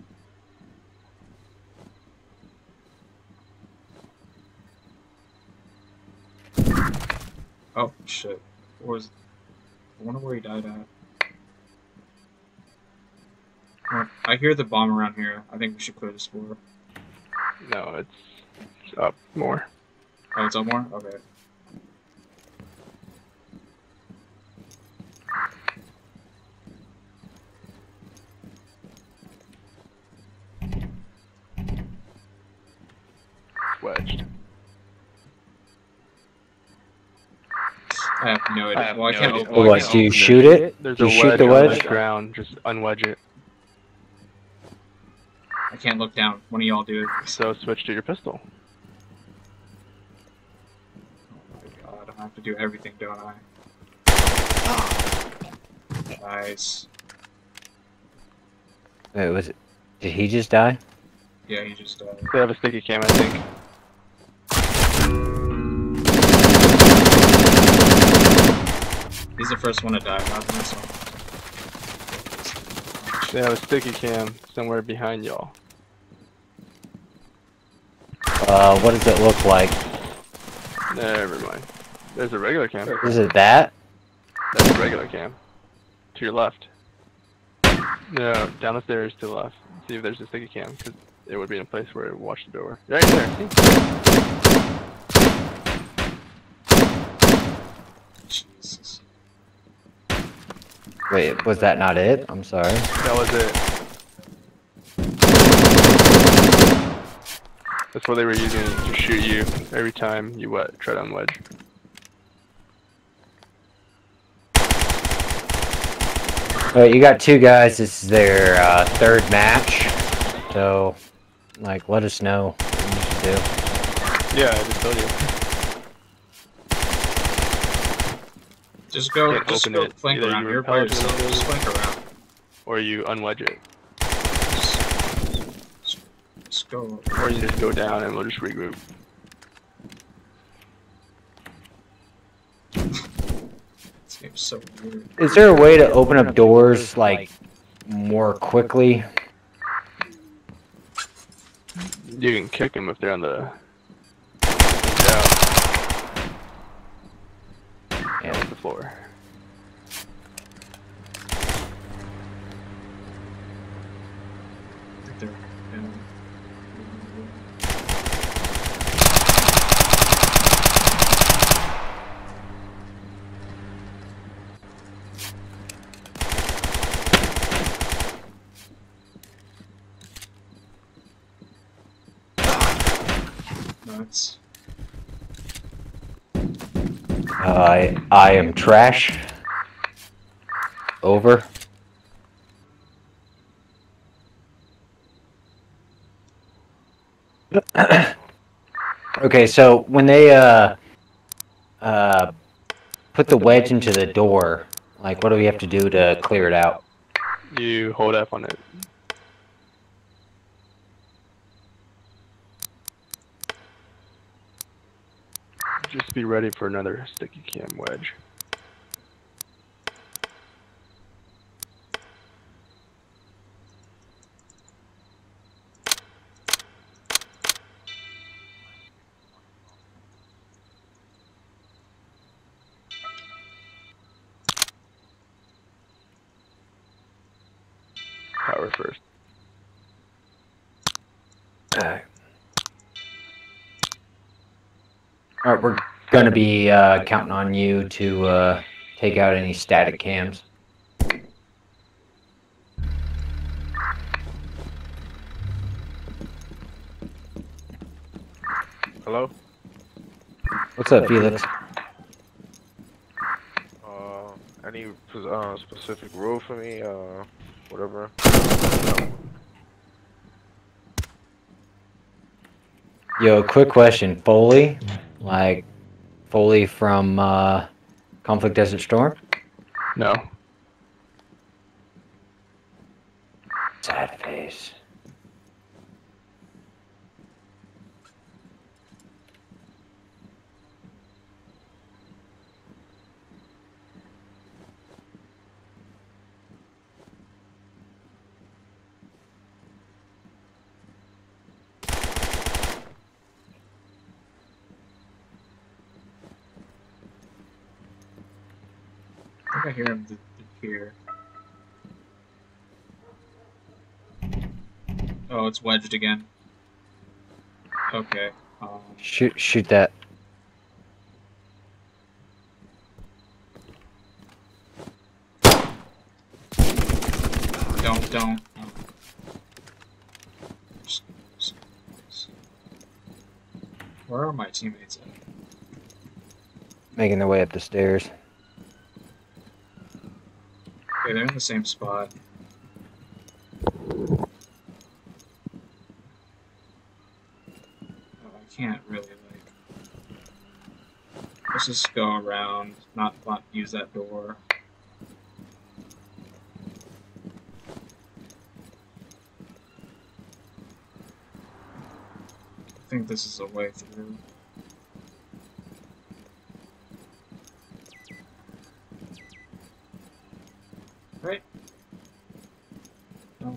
Oh shit! Where was? I wonder where he died at. I hear the bomb around here. I think we should clear this floor. No, it's, it's up more. Oh, it's up more. Okay. Wedged. I have no idea. I have well, I no can't idea. Open, what, I can't do you open shoot it? it? There's do you a shoot wedge the wedge? On the ground. Just unwedge it. I can't look down. One of y'all do it. So switch to your pistol. Oh my god, I have to do everything, don't I? Nice. Wait, was it? Did he just die? Yeah, he just died. They have a sticky cam, I think. He's the first one to die, not the next one. They have a sticky cam somewhere behind y'all. Uh, what does it look like? Never mind. There's a regular cam. Is it that? That's a regular cam. To your left. No, down the stairs to the left. See if there's a sticky cam, because it would be in a place where it would watch the door. Right there, see? Wait, was that not it? I'm sorry. That was it. That's what they were using to shoot you every time you wet, try to unwedge. Alright, you got two guys. This is their uh, third match. So, like, let us know what you should do. Yeah, I just told you. Just go, yeah, just go flank Either around here by yourself, just flank around. Or you unwedge it. Just, just go. Or you just go down and we'll just regroup. This game's so weird. Is there a way to open up doors, like, more quickly? You can kick them if they're on the... and the floor. Right there. And... Nuts. I I am trash. Over. Okay, so when they uh uh put the wedge into the door, like what do we have to do to clear it out? You hold up on it. Just be ready for another sticky cam wedge. flower first. Alright, All right, we're going to be uh, counting on you to uh, take out any static cams. Hello? What's up, Felix? Uh, any uh, specific rule for me? Uh, whatever. Yo, quick question. Foley? Like, Foley from, uh, Conflict Desert Storm? No. Sad face. I hear him here. Oh, it's wedged again. Okay. Um, shoot, shoot that. Don't, don't. Where are my teammates at? Making their way up the stairs. Okay, they're in the same spot. Oh, I can't really, like... Let's just go around, not, not use that door. I think this is a way through. Right? No.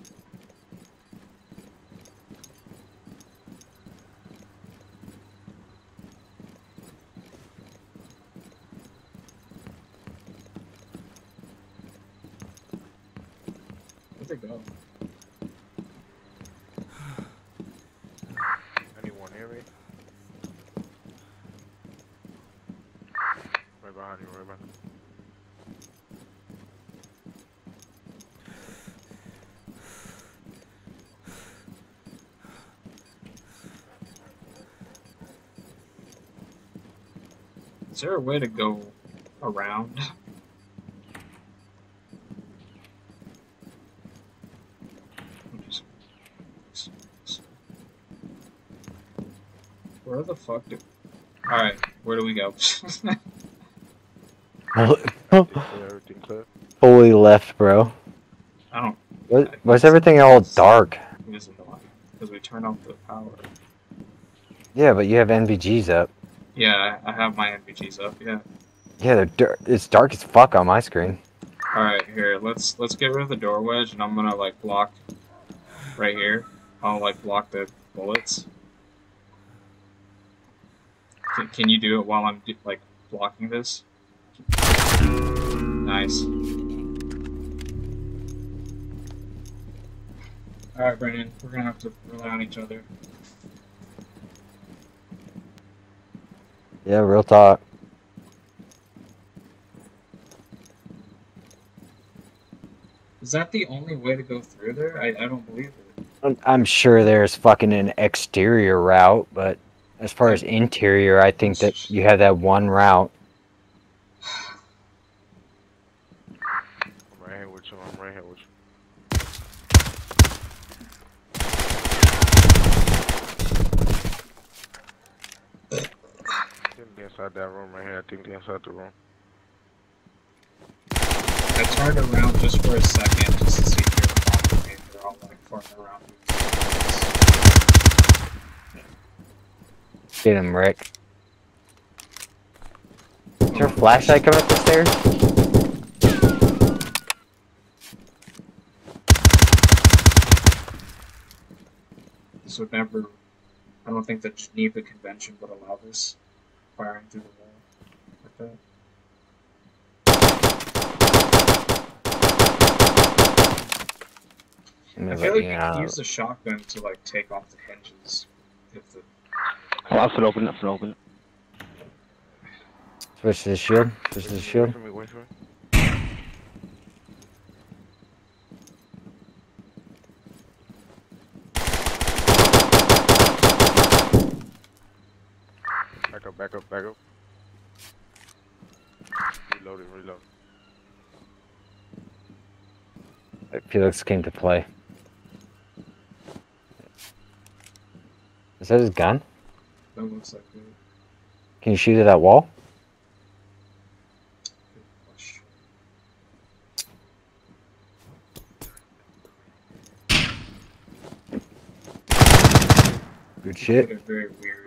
Where'd they go? Anyone hear me? Right behind you, right behind you. Is there a way to go around? Where the fuck do... Alright, where do we go? Fully left, bro. I don't... What, why's everything all dark? Because we turned off the power. Yeah, but you have N V Gs up. Yeah, I have my N V Gs up. Yeah. Yeah, they're it's dark as fuck on my screen. All right, here let's let's get rid of the door wedge, and I'm gonna like block right here. I'll like block the bullets. Can, can you do it while I'm do, like blocking this? Nice. All right, Brandon, we're gonna have to rely on each other. Yeah, real talk. Is that the only way to go through there? I, I don't believe it. I'm, I'm sure there's fucking an exterior route, but as far as interior, I think that you have that one route. I'm right here with you, I'm right here with you. Inside that room right here, I think they're inside the room. I turned around just for a second just to see if they're, they're all like farther around. Get him, Rick. Is your flashlight coming up the stairs? This would never. I don't think the Geneva Convention would allow this. Firing through the wall. Like that. And I feel like, like yeah. you could use the shotgun to like take off the hinges. If the... Oh, I should open it, I should open it. Switch to the shield, switch to the shield. Back up, back up, back up. Reloading, reload. Felix came to play. Is that his gun? That looks like it. Can you shoot at that wall? Good shit. It's very weird.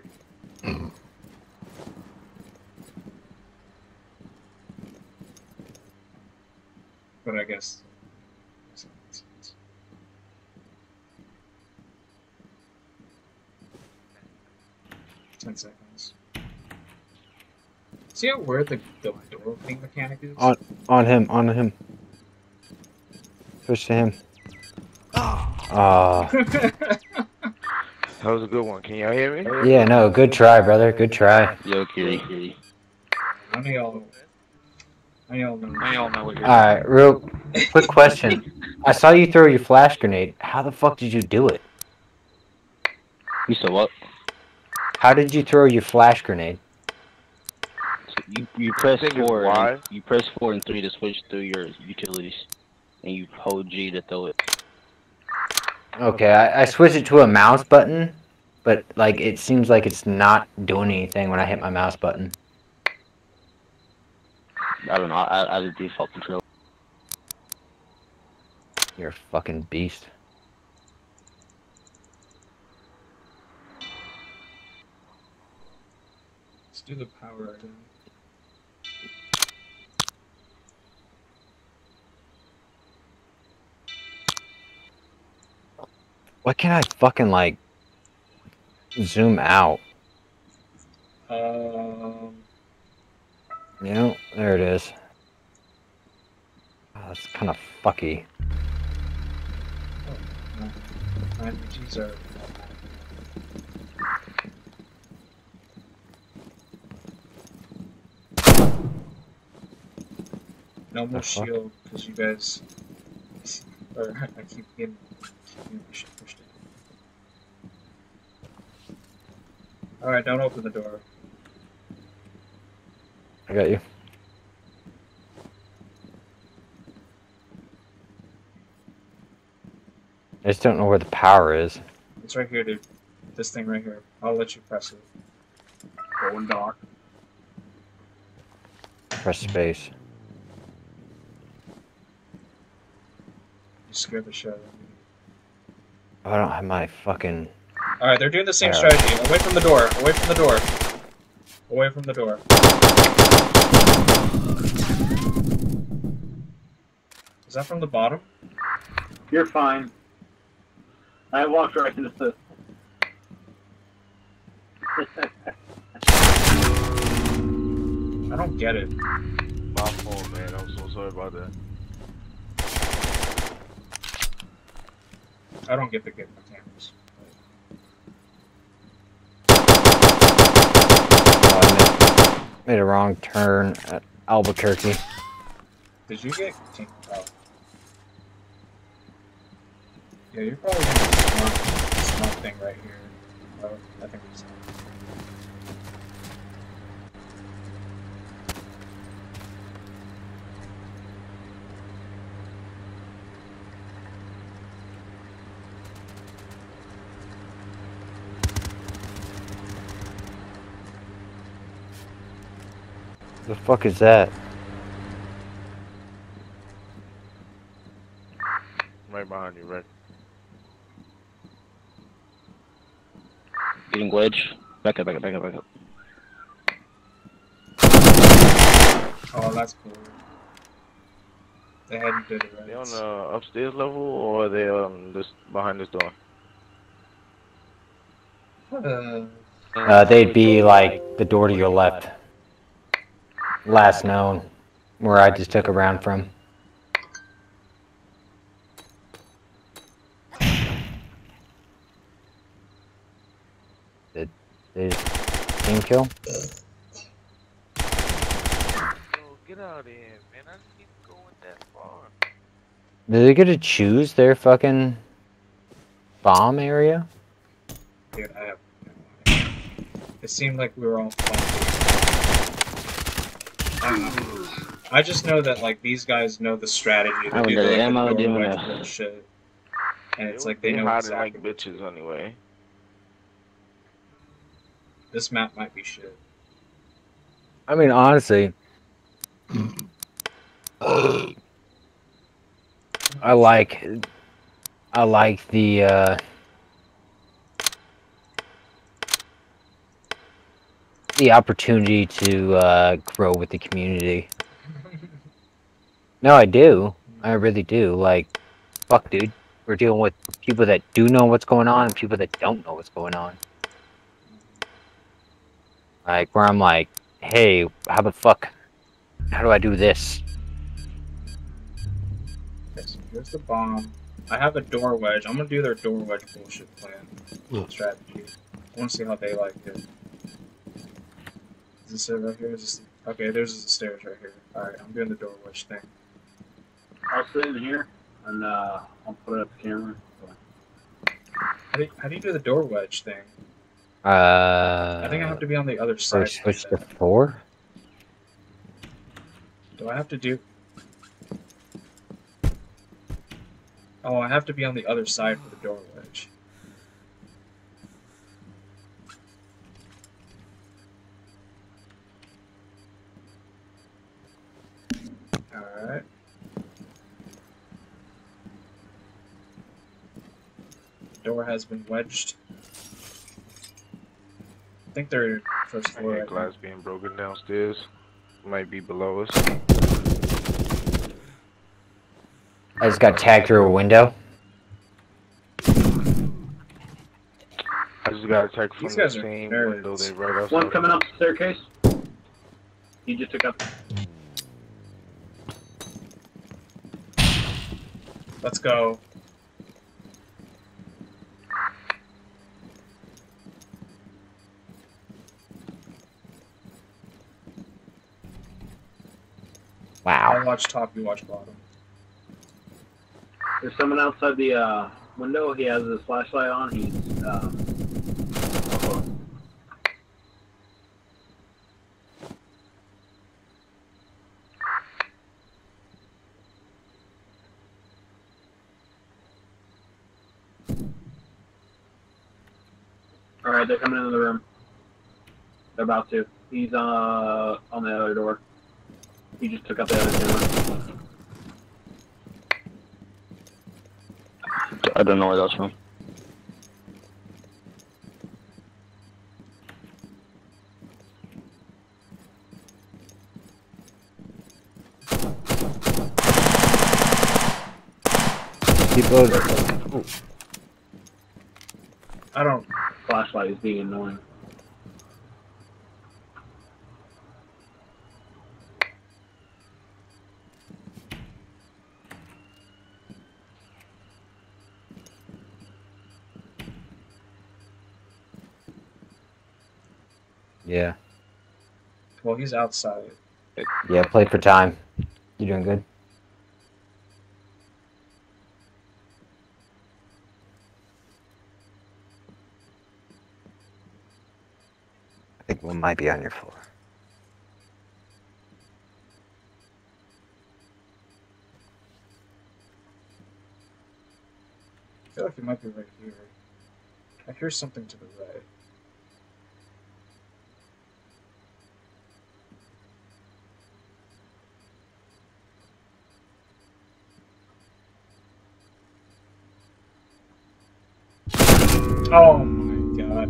But I guess. ten seconds. See how weird the, the door thing mechanic is? On, on him, on him. Push to him. Ah. Oh. Oh. That was a good one. Can y'all hear me? Yeah, no, good try, brother. Good try. Yo, kitty, kitty. I know y'all. I know y'all know what you're doing. Alright, real quick question. I saw you throw your flash grenade. How the fuck did you do it? You saw what? How did you throw your flash grenade? So you, you press four. And, you press four and three to switch through your utilities, and you hold G to throw it. Okay, I, I switched it to a mouse button, but like it seems like it's not doing anything when I hit my mouse button. I don't know. I I did default control. You're a fucking beast. Do the power item. Why can't I fucking like zoom out? Um. You know, there it is. Oh, that's kind of fucky. Oh, no. R P Gs are. No more shield, because you guys or I keep getting, keep getting shit pushed in. Alright, don't open the door. I got you. I just don't know where the power is. It's right here, dude. This thing right here. I'll let you press it. Go and dock. Press space. You scared the shit out of me. I don't have my fucking... Alright, they're doing the same arrow. Strategy. Away from the door. Away from the door. Away from the door. Is that from the bottom? You're fine. I walked right into the... I don't get it. My fault, man. I'm so sorry about that. I don't get the good cameras. Oh, made, made a wrong turn at Albuquerque. Did you get kicked out? Yeah, you're probably gonna get this smart thing right here. Oh, I think it's. The fuck is that? Right behind you, right? Getting wedge. Back up, back up, back up, back up. Oh, that's cool. They hadn't did it right. They on the upstairs level, or are they um just behind this door? Uh, uh they'd be like the door to your left. Last known, where I just took a round from. Did they just team kill? Yo, get out of here, man. I didn't even go that far. Did they get to choose their fucking bomb area? Dude, I have no idea. It seemed like we were all fucked. I just know that, like, these guys know the strategy. They do the, like, ammo, the ammo shit. And it's like they know exactly. They like bitches anyway. This map might be shit. I mean, honestly, I like, I like the, uh, the opportunity to uh, grow with the community. No, I do. I really do. Like, fuck, dude. We're dealing with people that do know what's going on and people that don't know what's going on. Like, where I'm like, hey, how the fuck? How do I do this? Okay, so here's the bomb. I have a door wedge. I'm gonna do their door wedge bullshit plan. Mm. Strategy. I wanna see how they like it. Is this it right here? Is this... Okay, there's the stairs right here. Alright, I'm doing the door wedge thing. I'll put it in here, and uh, I'll put it up the camera. How do, you, how do you do the door wedge thing? Uh, I think I have to be on the other side. Switch to four? Do I have to do... Oh, I have to be on the other side for the door wedge. Alright. Door has been wedged. I think they're first floor. I hear glass being broken downstairs. Might be below us. I just got tagged through a window. I just got attacked from the same window they right up. One coming up the staircase. He just took up. Let's go. Wow. I watch top, you watch bottom. There's someone outside the uh, window. He has his flashlight on. He's. Uh... Alright, they're coming into the room. They're about to. He's uh, on the other door. He just took out the other door. I don't know where that's from. Keep loading. I don't. Flashlight is being annoying. Yeah. Well, he's outside. Yeah, play for time. You doing good? I think one might be on your floor. I feel like it might be right here. I hear something to the right. Oh my god.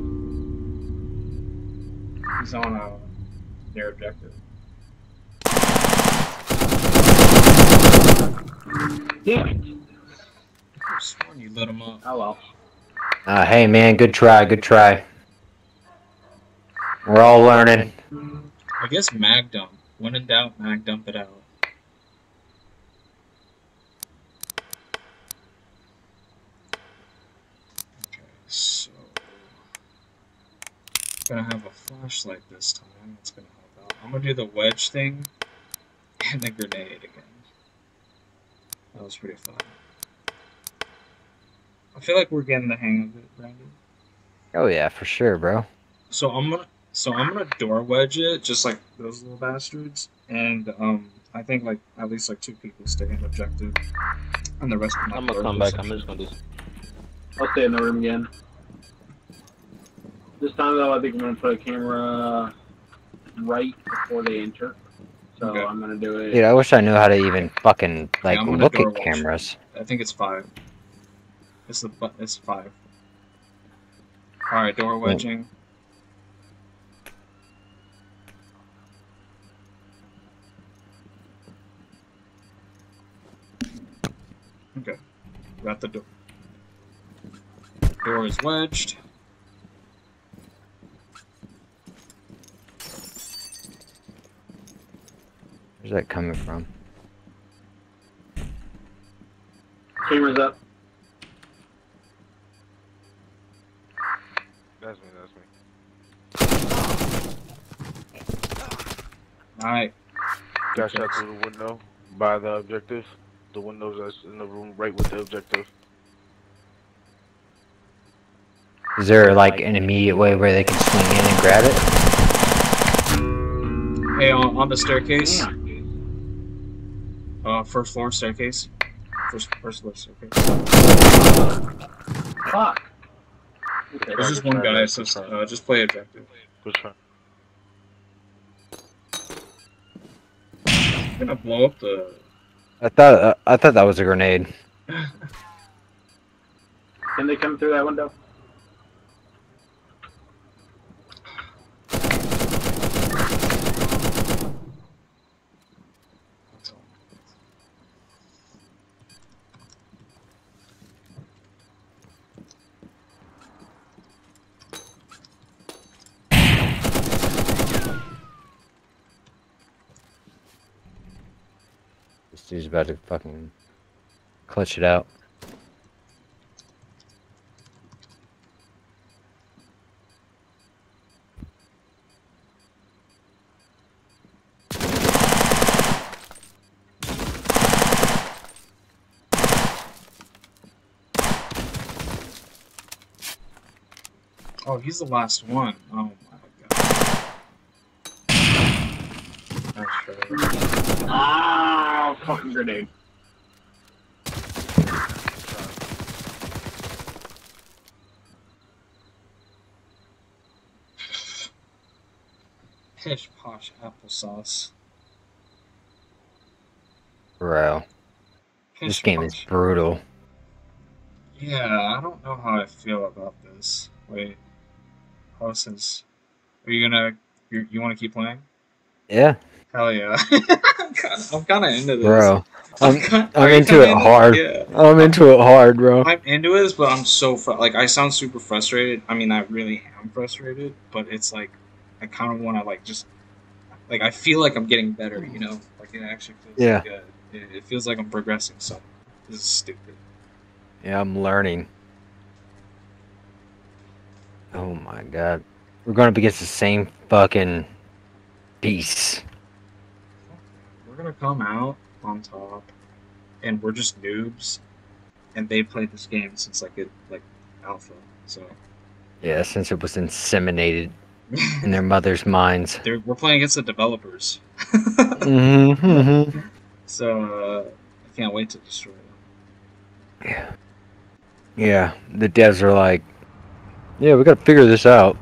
He's on a near objective. Damn it. I sworn you lit him up. Oh well. Uh, hey man, good try, good try. We're all learning. I guess mag dump. When in doubt, mag dump it out. gonna have a flashlight this time. It's gonna help out. I'm gonna do the wedge thing and the grenade again. That was pretty fun. I feel like we're getting the hang of it, Brandon. Oh yeah, for sure, bro. So I'm gonna so I'm gonna door wedge it just like those little bastards, and um I think like at least like two people stay in objective, and the rest. Of I'm gonna come back. Section. I'm just gonna do. I'll stay in the room again. This time though, I think I'm gonna put a camera right before they enter. So okay. I'm gonna do it. Dude, I wish I knew how to even fucking like yeah, look at cameras. Watch. I think it's five. It's the it's five. All right, door wedging. Mm. Okay, got the door. Door is wedged. Where's that coming from? Camera's up. That's me, that's me. Alright. Dash out through the window by the objective. The windows that's in the room right with the objective. Is there like an immediate way where they can swing in and grab it? Hey, on, on the staircase. Uh, first floor staircase. First, first floor staircase. Fuck. Okay, there's just one guy, so uh, just play objective. Good try. I'm gonna blow up the. I thought uh, I thought that was a grenade. Can they come through that window? He's about to fucking clutch it out. Oh, he's the last one. Oh my god. That's right. Ah! Fucking grenade. Pish posh applesauce. Bro. Pish this game posh. Is brutal. Yeah, I don't know how I feel about this. Wait. How is this? Are you gonna. You, you wanna keep playing? Yeah. Hell yeah. I'm kind of into this. Bro, I'm, I'm, kinda, I'm into it into, hard. Yeah. I'm into it hard, bro. I'm into this, but I'm so... Like, I sound super frustrated. I mean, I really am frustrated, but it's like... I kind of want to, like, just... Like, I feel like I'm getting better, you know? Like, it actually feels yeah. good. It, it feels like I'm progressing something. This is stupid. Yeah, I'm learning. Oh, my God. We're going up against the same fucking... beast. We're gonna come out on top, and we're just noobs, and they played this game since like it like alpha. So yeah, since it was inseminated in their mother's minds. They're, we're playing against the developers. mm-hmm, mm-hmm. So uh, I can't wait to destroy them. Yeah, yeah. The devs are like, yeah, we gotta figure this out.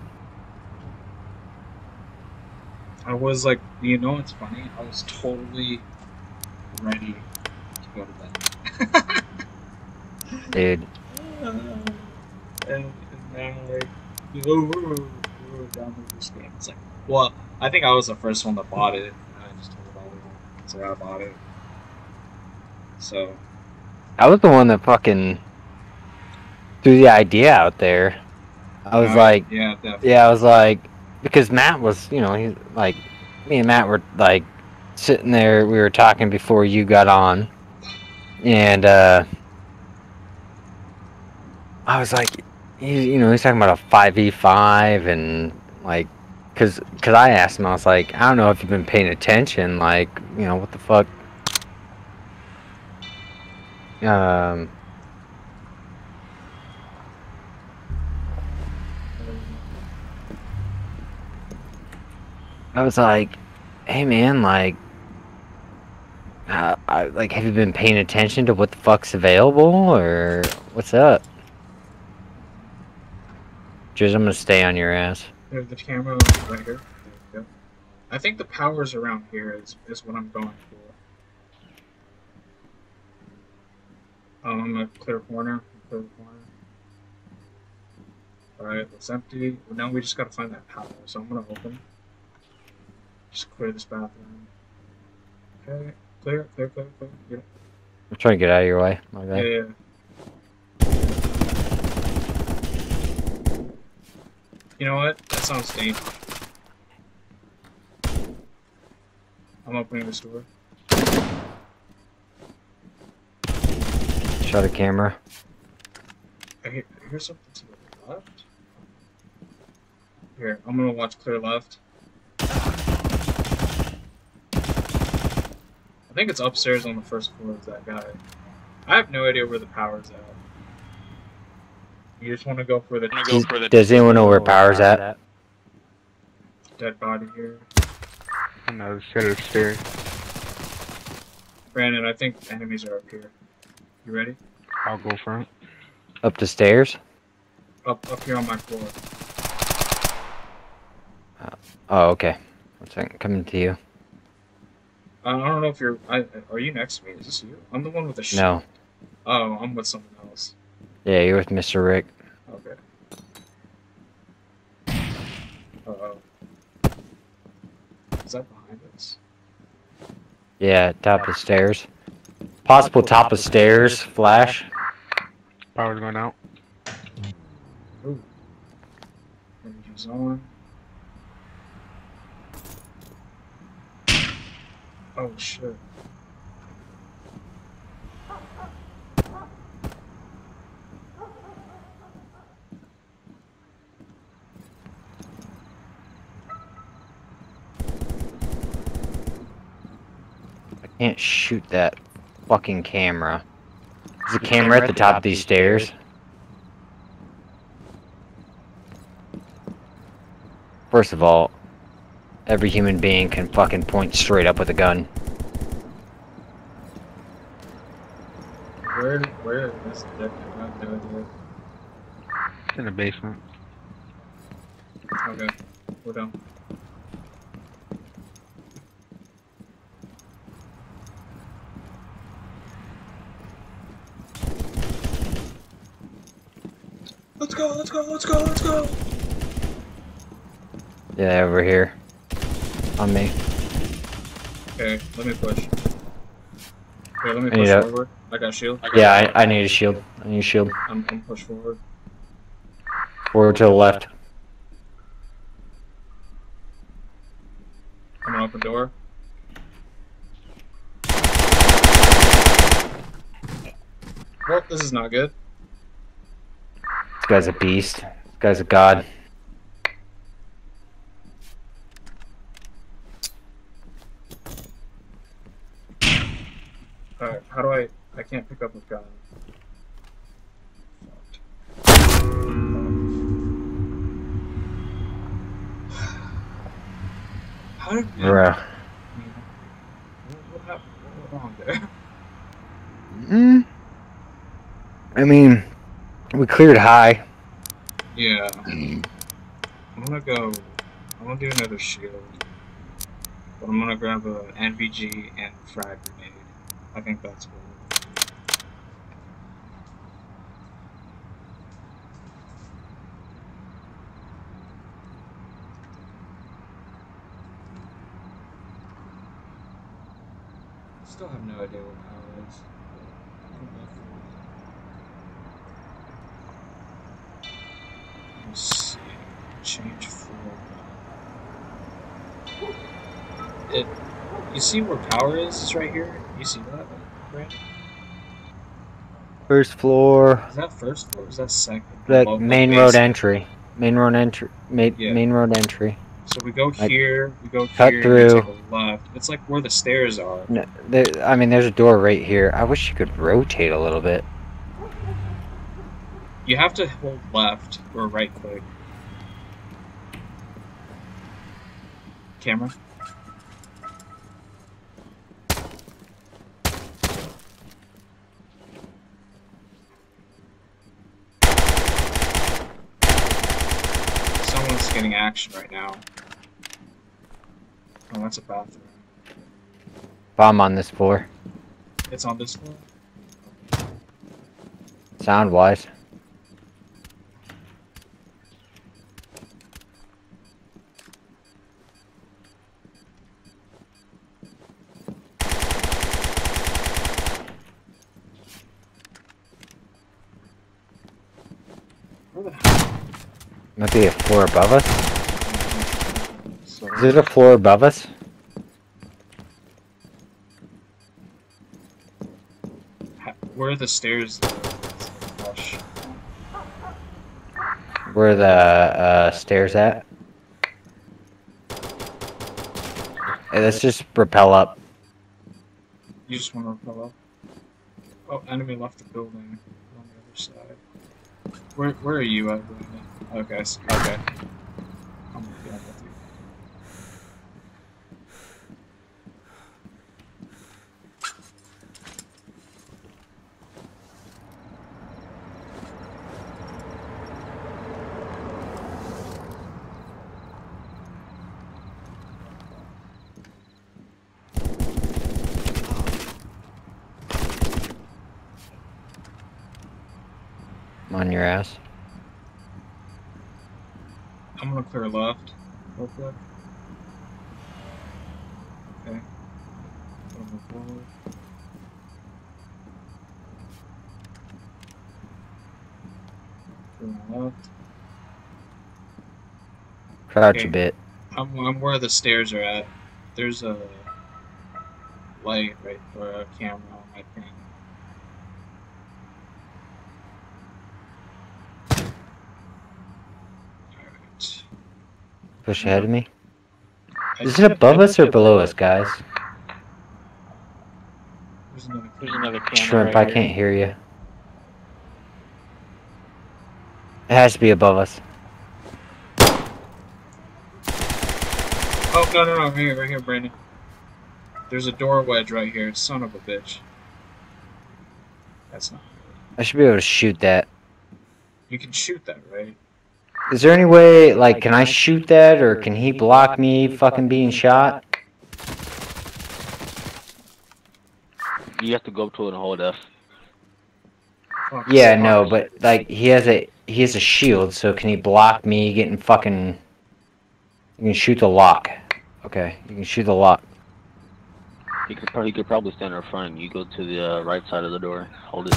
I was like, you know what's funny? I was totally ready to go to bed. Dude. Uh, and, and now, like, you know, we're, we're, we're down with this game. It's like, well, I think I was the first one that bought it. And I just told everyone. So I bought it. So. I was the one that fucking threw the idea out there. I was uh, like, yeah, definitely. yeah, I was like, because Matt was, you know, he's like, me and Matt were like sitting there. We were talking before you got on, and uh, I was like, he, you know, he's talking about a five v five and like, cause, cause I asked him, I was like, I don't know if you've been paying attention, like, you know, what the fuck. Um. I was like, hey man, like, uh, I, like, have you been paying attention to what the fuck's available, or what's up? Drizz, I'm gonna stay on your ass. There's the camera right here. There you go. I think the powers around here is, is what I'm going for. Um, I'm gonna clear a corner, clear a corner. Alright, it's empty. Well, now we just gotta find that power, so I'm gonna open. Just clear this bathroom. Okay, clear, clear, clear, clear. Yeah. I'm trying to get out of your way. Like that. Yeah, yeah. You know what? That sounds dangerous. I'm opening this door. Shut the camera. I hear, I hear something to the left. Here, I'm gonna watch clear left. I think it's upstairs on the first floor of that guy. I have no idea where the power's at. You just want to go for the... Does, go for the does anyone know where power's at? at? Dead body here. No, shit upstairs. Brandon, I think enemies are up here. You ready? I'll go for it. Up the stairs? Up, up here on my floor. Uh, oh, okay. One second, coming to you. I don't know if you're... I, are you next to me? Is this you? I'm the one with the shit. No. Oh, I'm with someone else. Yeah, you're with Mister Rick. Okay. Uh-oh. Is that behind us? Yeah, top of the stairs. Possible top of stairs. Flash. Power's going out. Ooh. Energy's on. Oh shit. I can't shoot that fucking camera. There's a camera at the top of these stairs. First of all, every human being can fucking point straight up with a gun. Where, where is that? I have no idea. It's in the basement. Okay, we're down. Let's go, let's go, let's go, let's go! Yeah, over here. On me. Okay, let me push. Okay, let me push I forward. A... I got a shield. I got yeah, a... I, I need a shield. I need a shield. I'm gonna push forward. Forward to the left. I'm gonna open door. Well, this is not good. This guy's a beast. This guy's a god. Alright, how do I... I can't pick up a gun. How did... Bruh. What happened? What went on there? Mm-hmm. I mean... We cleared high. Yeah. I'm gonna go... I'm gonna do another shield. But I'm gonna grab an N V G and frag grenade. I think that's good. Still have no idea what power is. Let's see. Change floor. It. You see where power is? It's right here. You see that, Brandon? First floor. Is that first floor? Is that second? The main road entry. Main road entry. Main, yeah. main road entry. So we go like, here, we go cut here, through. We take a left. It's like where the stairs are. No, there, I mean, there's a door right here. I wish you could rotate a little bit. You have to hold left or right click. Camera. Someone's getting action right now. Oh, that's a bathroom. Bomb on this floor. It's on this floor? Sound wise. Might be a floor above us. Sorry. Is it a floor above us? Where are the stairs? Where are the uh, stairs at? Hey, let's just rappel up. You just want to rappel up? Oh, enemy left the building on the other side. Where, where are you at? Okay, okay. I'm gonna be on with you. I'm on your ass. I'm gonna clear left, real quick. Okay. Over forward. Clear left. Crouch okay. a bit. I'm, I'm where the stairs are at. There's a light right or a camera on my thing. Push ahead of me. Is it above us or below us, guys? There's another, there's another camera. Shrimp, right I can't here. hear you. It has to be above us. Oh, no, no, no. Right here, right here, Brandon. There's a door wedge right here. Son of a bitch. That's not good. I should be able to shoot that. You can shoot that, right? Is there any way, like, can I shoot that, or can he block me fucking being shot? You have to go up to it and hold us. Yeah, no, but, like, he has a he has a shield, so can he block me getting fucking... You can shoot the lock. Okay, you can shoot the lock. He could probably, he could probably stand in front. You go to the uh, right side of the door, hold it.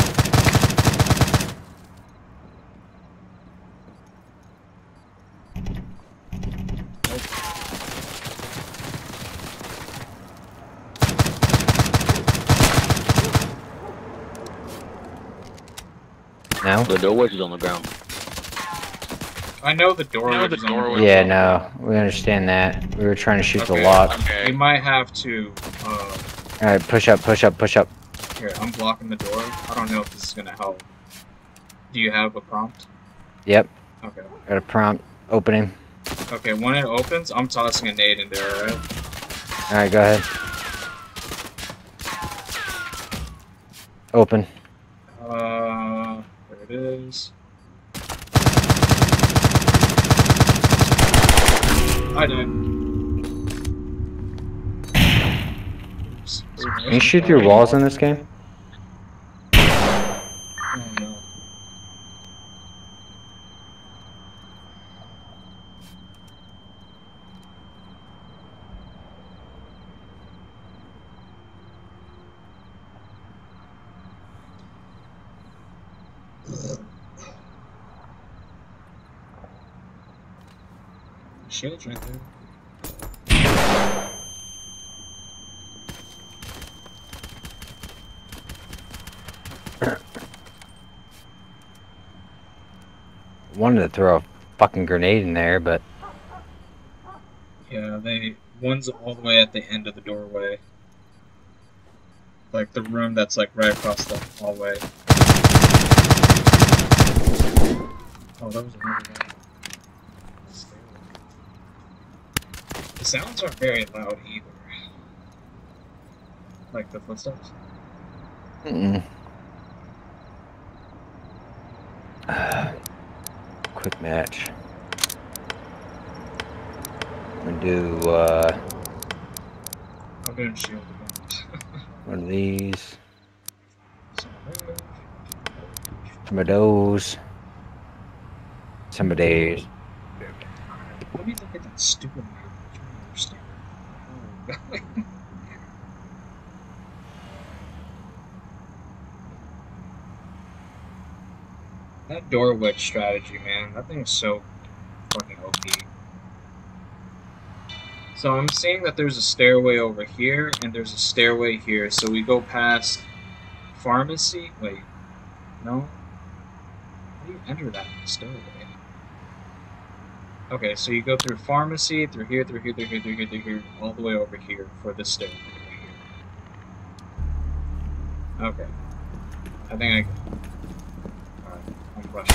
No? The door wedge is on the ground. I know the door wedge is on the ground. Yeah, no. We understand that. We were trying to shoot okay, the lock. Okay. We might have to... Uh... Alright, push up, push up, push up. Here, I'm blocking the door. I don't know if this is going to help. Do you have a prompt? Yep. Okay. Got a prompt. Open him. Okay, when it opens, I'm tossing a nade in there, alright? Alright, go ahead. Open. Uh... It is. I died. Can you shoot through walls in this game? Oh, no. Shields right there. Wanted to throw a fucking grenade in there, but... Yeah, they... One's all the way at the end of the doorway. Like, the room that's, like, right across the hallway. Oh, that was a really bad. The sounds aren't very loud either. Like the footsteps? Mm-mm. Uh, quick match. I'm gonna do, uh... I'm gonna shield again. One of these. Some of those. Some of these. Let me look at that stupid map. I don't understand. Oh, really? That door wedge strategy, man, that thing is so fucking O P. So I'm seeing that there's a stairway over here, and there's a stairway here. So we go past pharmacy. Wait, no? How do you enter that stairway? Okay, so you go through pharmacy, through here, through here, through here, through here, through here, all the way over here for this stairway over here. Okay. I think I... Rush.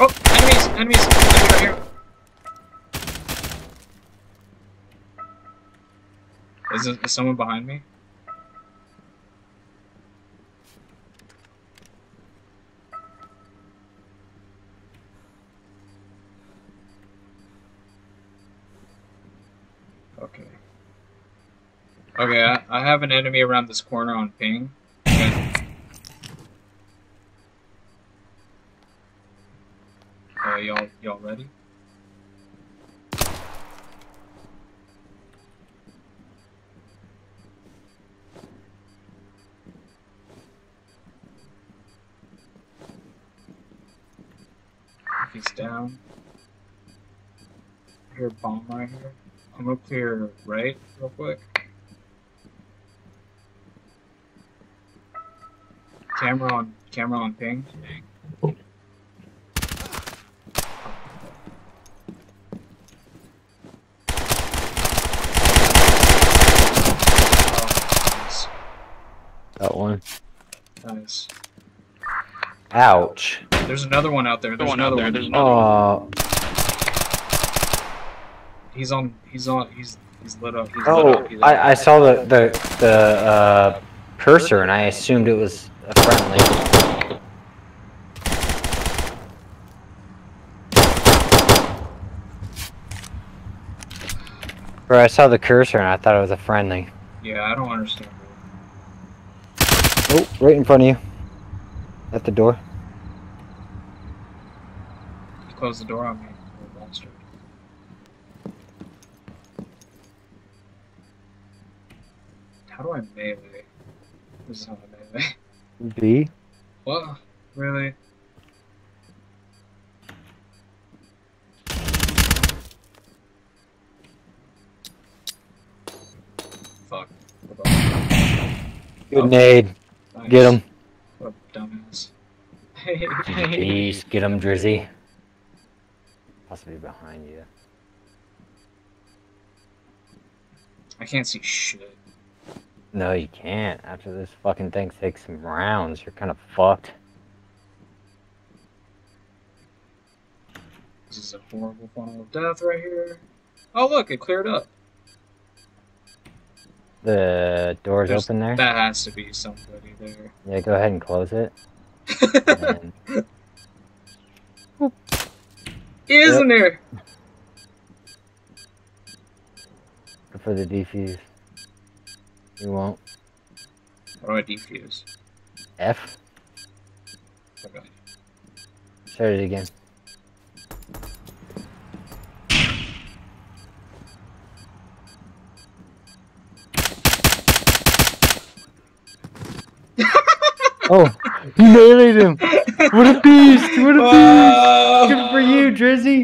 Oh! Enemies! Enemies! Right here. Is, it, is someone behind me? Okay. Okay, I, I have an enemy around this corner on ping. Okay. Uh, y'all, y'all ready? He's down. I hear a bomb right here. I'm gonna clear right real quick. Camera on, camera on ping. Oh. That one. Nice. Ouch. There's another one out there. There's one another out there. One. There's another uh. one. He's on. He's on. He's he's lit up. He's oh, lit up. He's I lit up. I saw the the the uh, cursor and I assumed it was. A friendly. Bro, I saw the cursor and I thought it was a friendly. Yeah, I don't understand. Oh, right in front of you. At the door. You closed the door on me. How do I melee? This is how I melee. B? What? Really? Fuck. Good nade. Oh, nice. Get him. What a dumbass. Jeez, get him, Drizzy. Possibly behind you. I can't see shit. No, you can't. After this fucking thing takes some rounds, you're kind of fucked. This is a horrible funnel of death right here. Oh, look, it cleared up. The door's There's, open there? That has to be somebody there. Yeah, go ahead and close it. and... Isn't yep. there? Go for the defuse. You won't. How do I defuse? F? Okay. Try it again. Oh, you nailed him! What a beast! What a Whoa. beast! Good for you, Drizzy!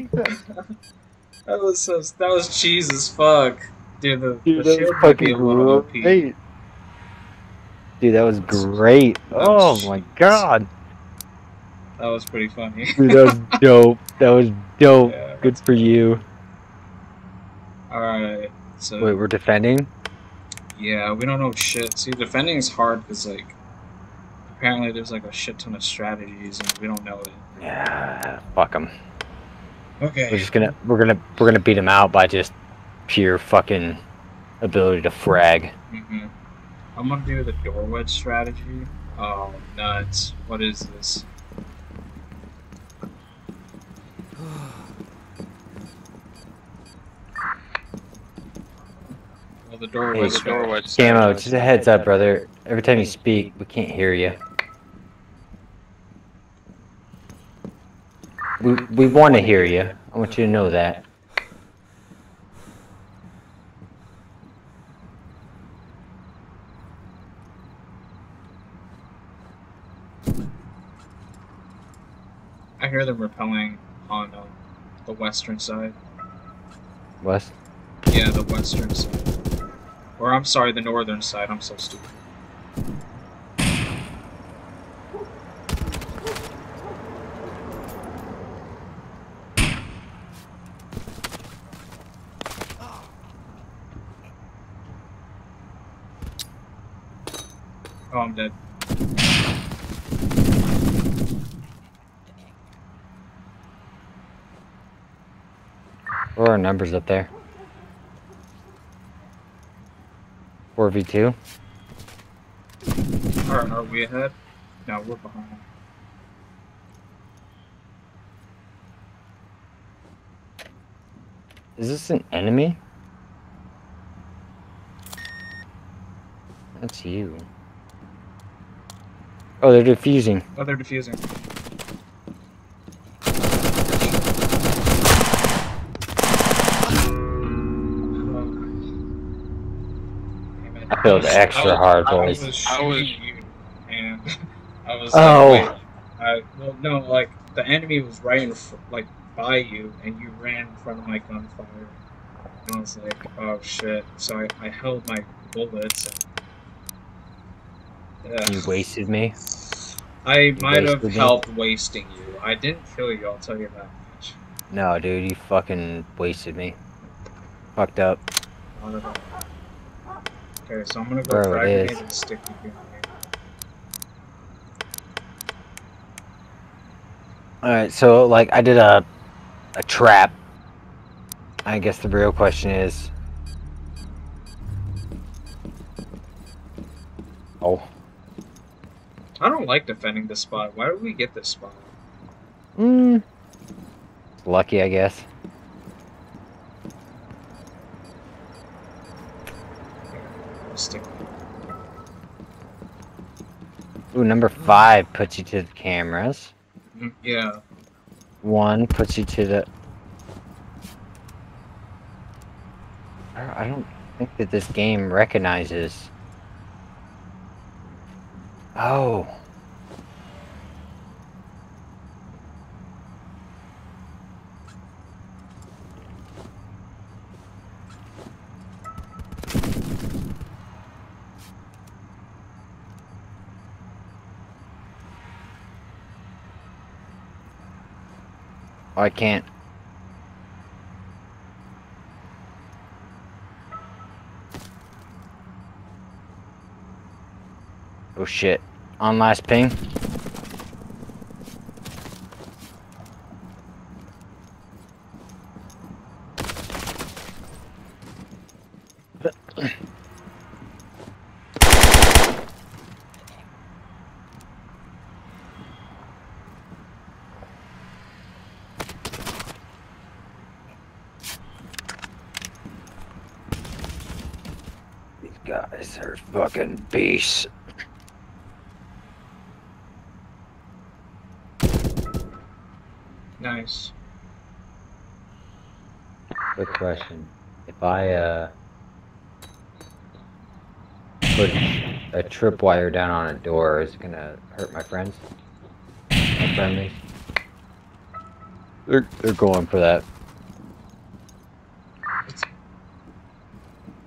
That was so, that was cheese as fuck. Dude, the, Dude, the that shield might be a little O P. Dude, that was great. Oh my god. That was pretty funny. Dude, that was dope. That was dope. Yeah, good for dope. you. Alright, so... Wait, we're defending? Yeah, we don't know shit. See, defending is hard because, like, apparently there's, like, a shit ton of strategies and we don't know it. Yeah, fuck them. Okay. We're just gonna... We're gonna... We're gonna beat them out by just pure fucking ability to frag. Mm-hmm. I'm gonna do the door wedge strategy. Oh, nuts. What is this? Well, the door wedge. Hey, door wedge Camo, just a heads up, brother. Every time you speak, we can't hear you. We, we want to hear you. I want you to know that. I hear them rappelling on um, the western side. West? Yeah, the western side. Or I'm sorry, the northern side. I'm so stupid. Oh, I'm dead. What are our numbers up there? four v two? Are, are we ahead? No, we're behind. Is this an enemy? That's you. Oh, they're defusing. Oh, they're defusing. I felt extra hard, boys. I was shooting you, and I was like, oh. Wait. I, well, no, like, the enemy was right in fr like, by you, and you ran in front of my gunfire. And I was like, oh, shit. So I, I held my bullets. And, uh, you wasted me? I you might have me? helped wasting you. I didn't kill you, I'll tell you that much. No, dude, you fucking wasted me. Fucked up. I don't know. Okay, so I'm gonna go fragment and stick you here. Alright, so like I did a a trap. I guess the real question is. Oh. I don't like defending this spot. Why did we get this spot? Mm. Lucky, I guess. Ooh, number five puts you to the cameras. Yeah. One puts you to the... I don't think that this game recognizes... Oh. I can't. Oh shit. On last ping. Guys are fucking beasts. Nice. Quick question. If I uh put a tripwire down on a door, is it gonna hurt my friends? My friendlies? They're they're going for that.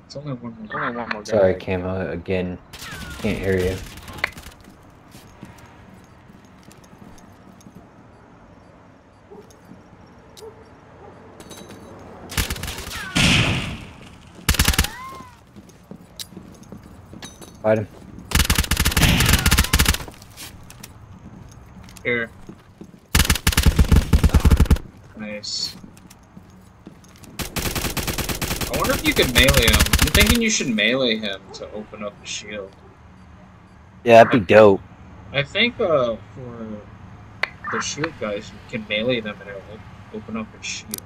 It's only one more, only one more guy. Sorry, Camo, again. Can't hear you. Fight him. Here. Nice. I wonder if you could melee him. I'm thinking you should melee him to open up the shield. Yeah, that'd be dope. I think uh, for the shield guys, you can melee them and it'll open up a shield.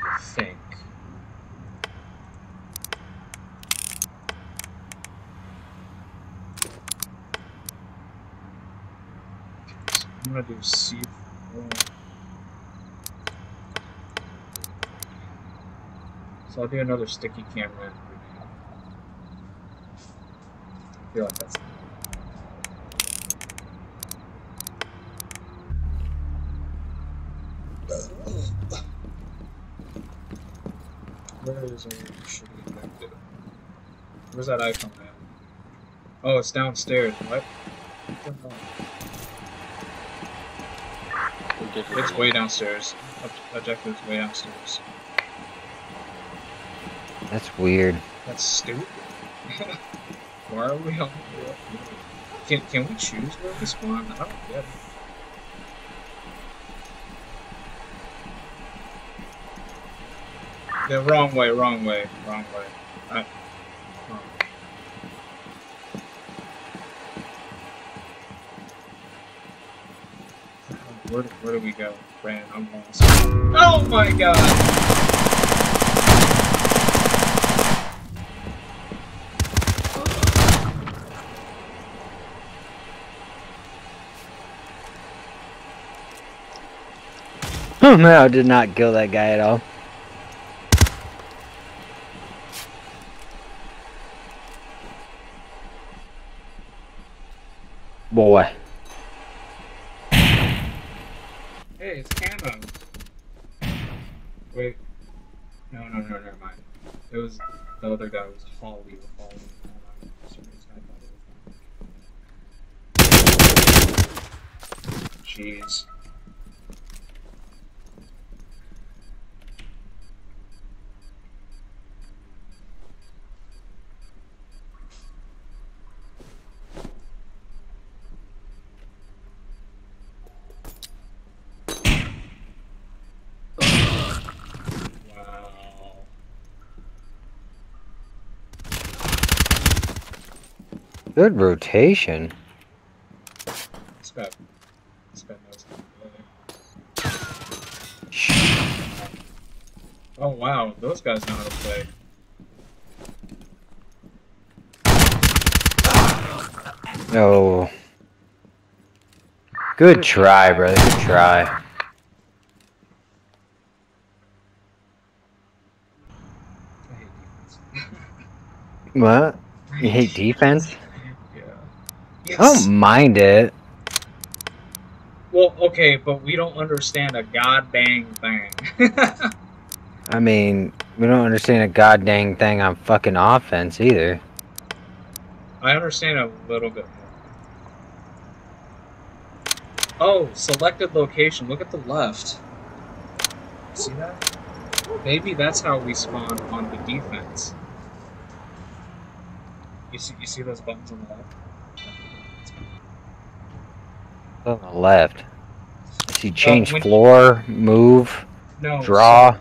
I think. So I'm gonna do C four. So I'll do another sticky camera. I feel like that's where is it? Should be connected. Where's that icon at? Oh, it's downstairs. What? It's way downstairs. Objective's way downstairs. That's weird. That's stupid. Why are we on? Can can we choose where we spawn? I don't get it. The wrong way, wrong way, wrong way. I, wrong way. Where where do we go? Brandon, I'm lost. Oh my god! Oh no, I did not kill that guy at all. Boy. Hey, it's Camo. Wait. No, no, no, never mind. It was the other guy was Holly. Holly. Jeez. Good rotation. It's bad. It's bad. Oh wow, those guys know how to play. No. Good try, brother. Good try. What? You hate defense? Yes. I don't mind it. Well, okay, but we don't understand a god dang thing. I mean, we don't understand a god dang thing on fucking offense either. I understand a little bit more. Oh, selected location. Look at the left. See that? Maybe that's how we spawn on the defense. You see, you see those buttons on the left? On the left. Does he change uh, floor, move, no, draw? So,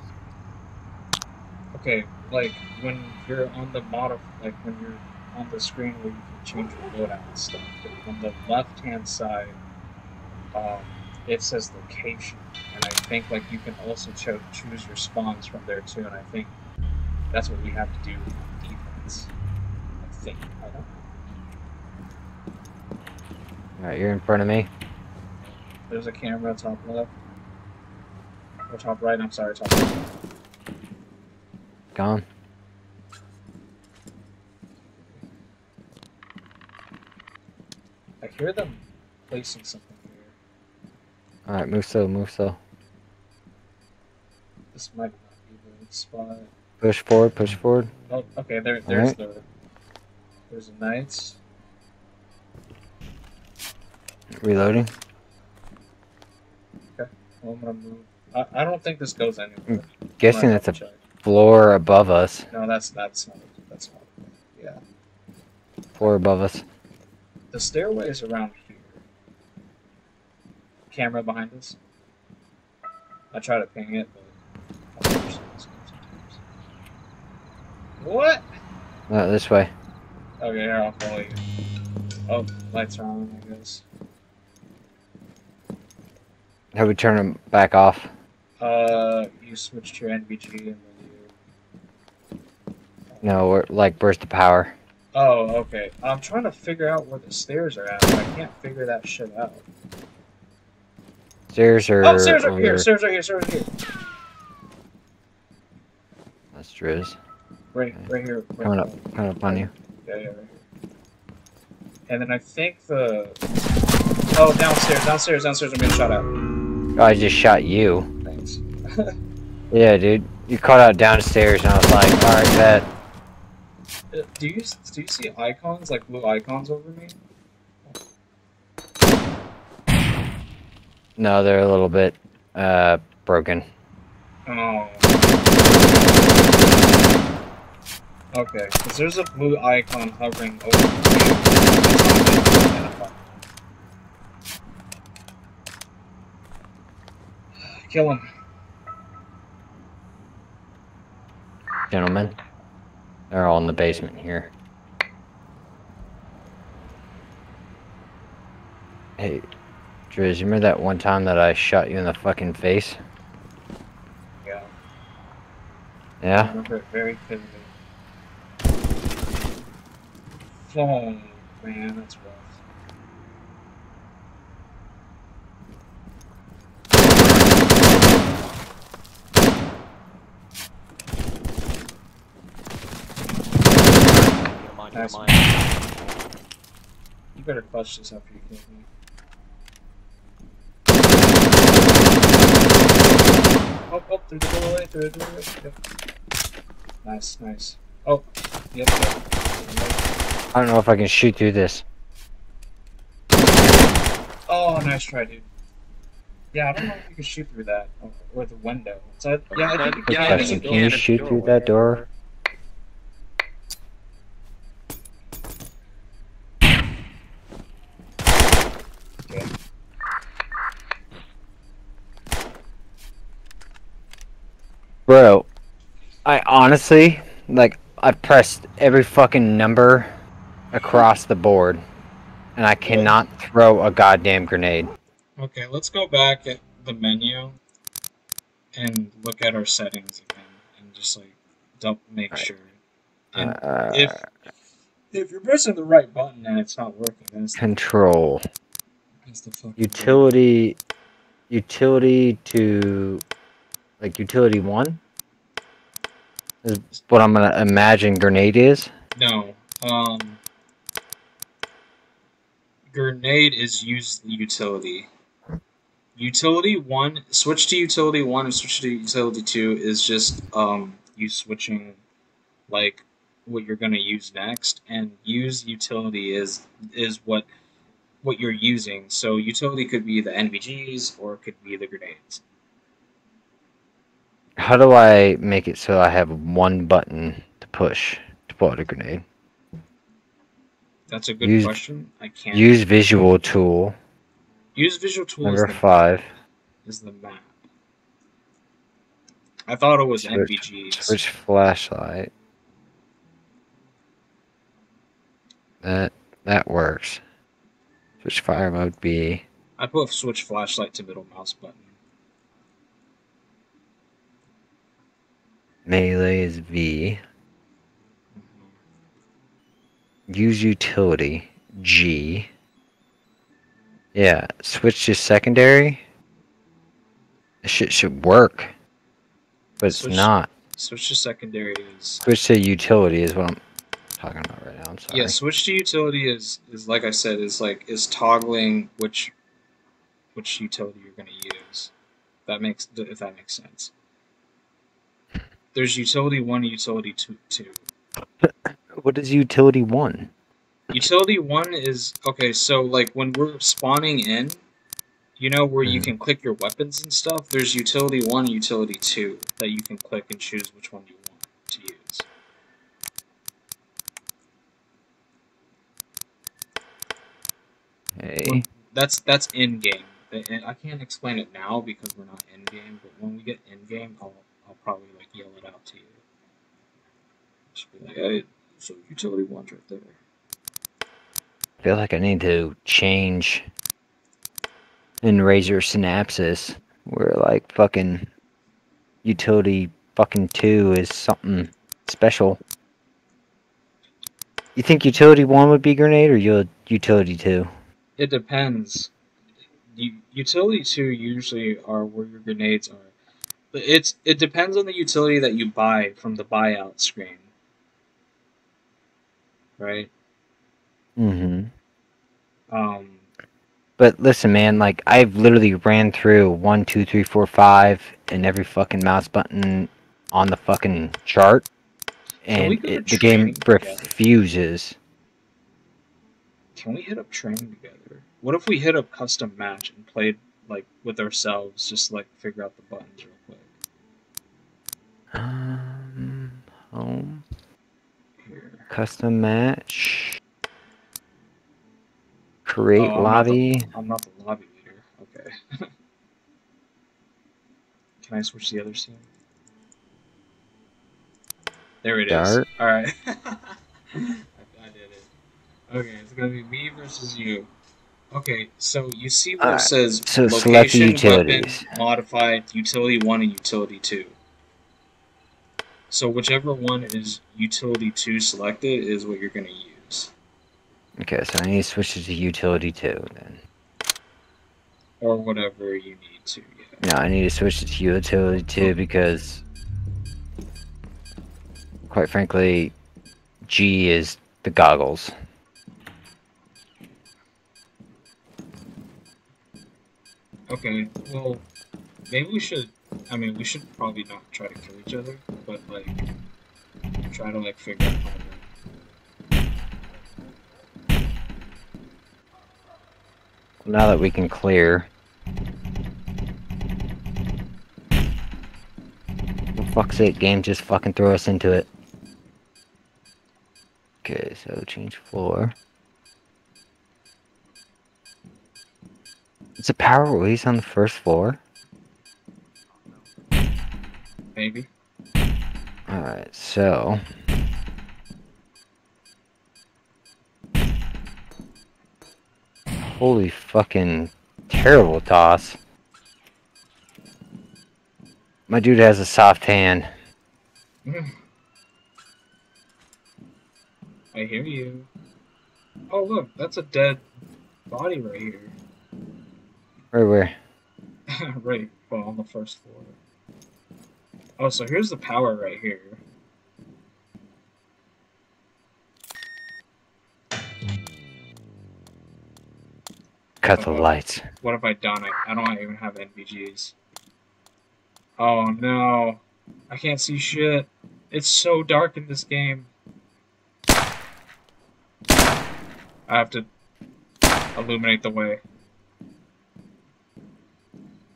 okay, like when you're on the modif like when you're on the screen where you can change your loadout and stuff, but on the left hand side, um, it says location. And I think like you can also cho choose your spawns from there too, and I think that's what we have to do on defense. I think. I don't know. Alright, you're in front of me. There's a camera top left. Or top right, I'm sorry, top right. Gone. I hear them placing something here. Alright, move so, move so. This might not be the right spot. Push forward, push forward. Oh, okay, there, there's right. the... There's the knights. Reloading. Okay, well, I'm gonna move. I, I don't think this goes anywhere. I'm guessing that's a check. Floor above us. No, that's that's not. That's not. or above us. The stairway is around here. Camera behind us. I try to ping it, but I don't understand this game sometimes. What? Not this way. Okay, here, I'll follow you. Oh, lights are on, I guess. How do we turn them back off? Uh, you switch to N V G and then you... No, we're, like, burst the power. Oh, okay. I'm trying to figure out where the stairs are at, but I can't figure that shit out. Stairs are... Oh, stairs over here, stairs are here, stairs are here. That's Drizz. Right, okay. Right here. Right coming up, here. Coming up on you. Yeah, yeah, right here. And then I think the... Oh, downstairs, downstairs, downstairs, I'm being shot at. Oh, I just shot you. Thanks. Yeah, dude. You caught out downstairs and I was like, alright, bet. Do you, do you see icons, like blue icons over me? No, they're a little bit, uh, broken. Oh. Okay, because there's a blue icon hovering over me. Kill him. Gentlemen, they're all in the basement here. Hey, Drizz, you remember that one time that I shot you in the fucking face? Yeah. Yeah? I remember it very vividly. Oh, man, that's rough. Nice. You better clutch this after you kill me. Oh, oh, through the doorway, through the doorway. Yep. Nice, nice. Oh, yep, yep. I don't know if I can shoot through this. Oh, nice try, dude. Yeah, I don't know if you can shoot through that. Or, or the window. So, yeah, I think, yeah, I think you can. Can you shoot through that door? Bro, I honestly, like, I pressed every fucking number across the board, and I cannot throw a goddamn grenade. Okay, let's go back at the menu and look at our settings again, and just, like, double make right. Sure. And uh, if, if you're pressing the right button and it's not working, then it's control. That's the fucking utility, thing. Utility to... Like utility one is what I'm gonna imagine grenade is. No, um, grenade is use the utility. Utility one, switch to utility one and switch to utility two is just um you switching like what you're gonna use next, and use utility is is what what you're using. So utility could be the N V Gs or it could be the grenades. How do I make it so I have one button to push to pull out a grenade? That's a good use, question. I can't. Use visual tool. Use visual tool. Number is the, five. Is the map. I thought it was switch, N V Gs. Switch flashlight. That that works. Switch fire mode B. I put switch flashlight to middle mouse button. Melee is V. Use utility, G. Yeah, switch to secondary. This shit should work, but it's switch, not. Switch to secondary is... Switch to utility is what I'm talking about right now, I'm sorry. Yeah, switch to utility is, is like I said, is like is toggling which, which utility you're going to use. That makes, if that makes sense. There's utility one, utility two, two. What is utility one? Utility one is okay. So like when we're spawning in, you know where mm. you can click your weapons and stuff. There's utility one, utility two that you can click and choose which one you want to use. Okay. That's that's in game. And I can't explain it now because we're not in game. But when we get in game, I'll I'll probably like yell it out to you. Just be like, hey, so utility one's right there. I feel like I need to change in Razor Synapsis. Where like fucking utility fucking two is something special. You think utility one would be grenade or utility two? It depends. Utility two usually are where your grenades are. But it's it depends on the utility that you buy from the buyout screen. Right? Mm-hmm. Um But listen, man, like, I've literally ran through one, two, three, four, five, and every fucking mouse button on the fucking chart, and it, the game refuses. Together? Can we hit up training together? What if we hit up custom match and played, like, with ourselves, just to, like, figure out the buttons real quick? Um, home. Here. Custom match. Create oh, I'm lobby. Not the, I'm not the lobby leader. Okay. Can I switch the other scene? There it Dart. Is. Alright. I, I did it. Okay, it's gonna be me versus you. Okay, so you see where right. it says so location, weapon, modified, utility one and utility two. So whichever one is utility two selected is what you're gonna use. Okay, so I need to switch it to utility two, then. Or whatever you need to, yeah. No, I need to switch it to utility two because, quite frankly, G is the goggles. Okay, well, maybe we should, I mean, we should probably not try to kill each other, but, like, try to, like, figure out how to... Now that we can clear. For fuck's sake, game, just fucking throw us into it. Okay, so change floor. Is the power release on the first floor? Maybe. Alright, so... Holy fucking terrible toss. My dude has a soft hand. I hear you. Oh look, that's a dead body right here. Right where? Right, well, on the first floor. Oh, so here's the power right here. Cut the oh, lights. What have I done? I, I don't even have N V Gs. Oh no. I can't see shit. It's so dark in this game. I have to illuminate the way.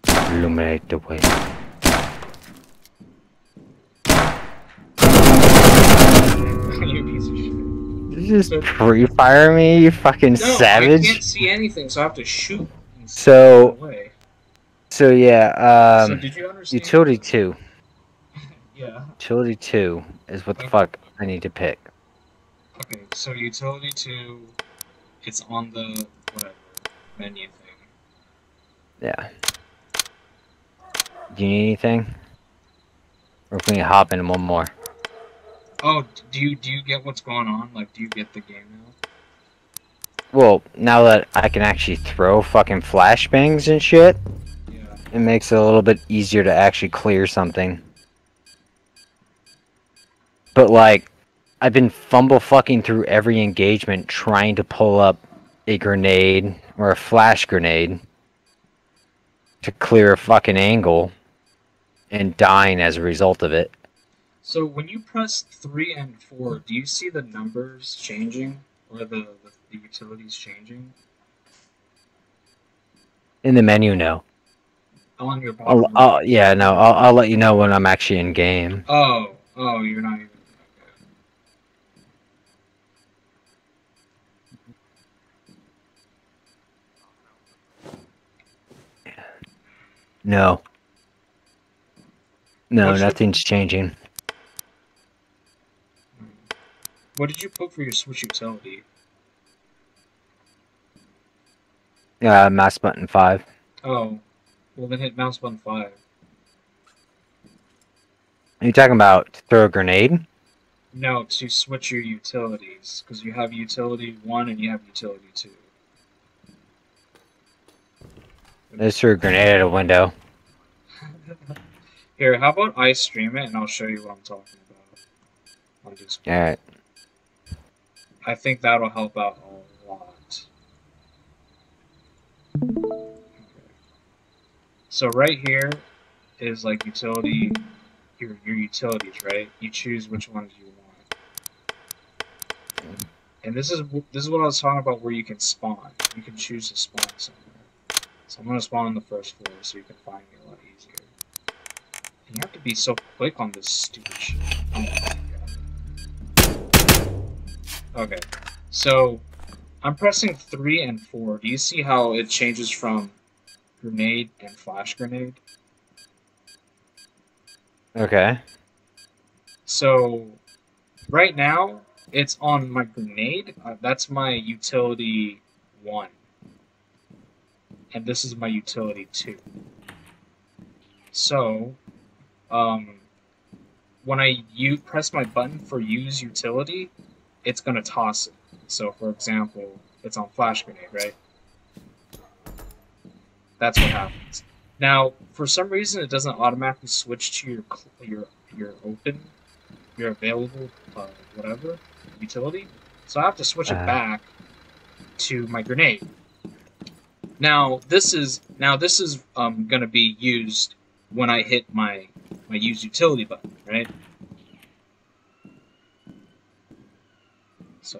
Illuminate the way. You piece of shit. Just so, pre-fire me, you fucking no, savage. I can't see anything, so I have to shoot. So, so yeah, um, so did you understand utility that? two. Yeah. Utility two is what okay. the fuck I need to pick. Okay, so utility two, it's on the, whatever, menu thing. Yeah. Do you need anything? Or can we hop in one more? Oh, do you do you get what's going on? Like, do you get the game now? Well, now that I can actually throw fucking flashbangs and shit, yeah. It makes it a little bit easier to actually clear something. But like, I've been fumble fucking through every engagement trying to pull up a grenade or a flash grenade to clear a fucking angle, and dying as a result of it. So when you press three and four, do you see the numbers changing, or the, the, the utilities changing? In the menu, no. On your bottom I'll, I'll, yeah, no, I'll, I'll let you know when I'm actually in game. Oh, oh, you're not even... Okay. No. No, What's nothing's the... changing. What did you put for your Switch utility? Uh, mouse button five. Oh. Well, then hit mouse button five. Are you talking about to throw a grenade? No, to switch your utilities. Because you have utility one and you have utility two. Let's throw a grenade at a window. Here, how about I stream it and I'll show you what I'm talking about on Discord. Alright. I think that'll help out a lot. Okay. So right here is like utility, your, your utilities, right? You choose which ones you want. And this is, this is what I was talking about where you can spawn. You can choose to spawn somewhere. So I'm going to spawn on the first floor so you can find me a lot easier. You have to be so quick on this stupid shit. Oh my God. Okay, so I'm pressing three and four. Do you see how it changes from grenade and flash grenade? Okay. So right now it's on my grenade. Uh, that's my utility one, and this is my utility two. So. Um, when I you press my button for use utility, it's gonna toss it. So for example, it's on flash grenade, right? That's what happens. Now, for some reason, it doesn't automatically switch to your your your open, your available, uh, whatever utility. So I have to switch uh. it back to my grenade. Now this is now this is um gonna be used when I hit my my use utility button, right? So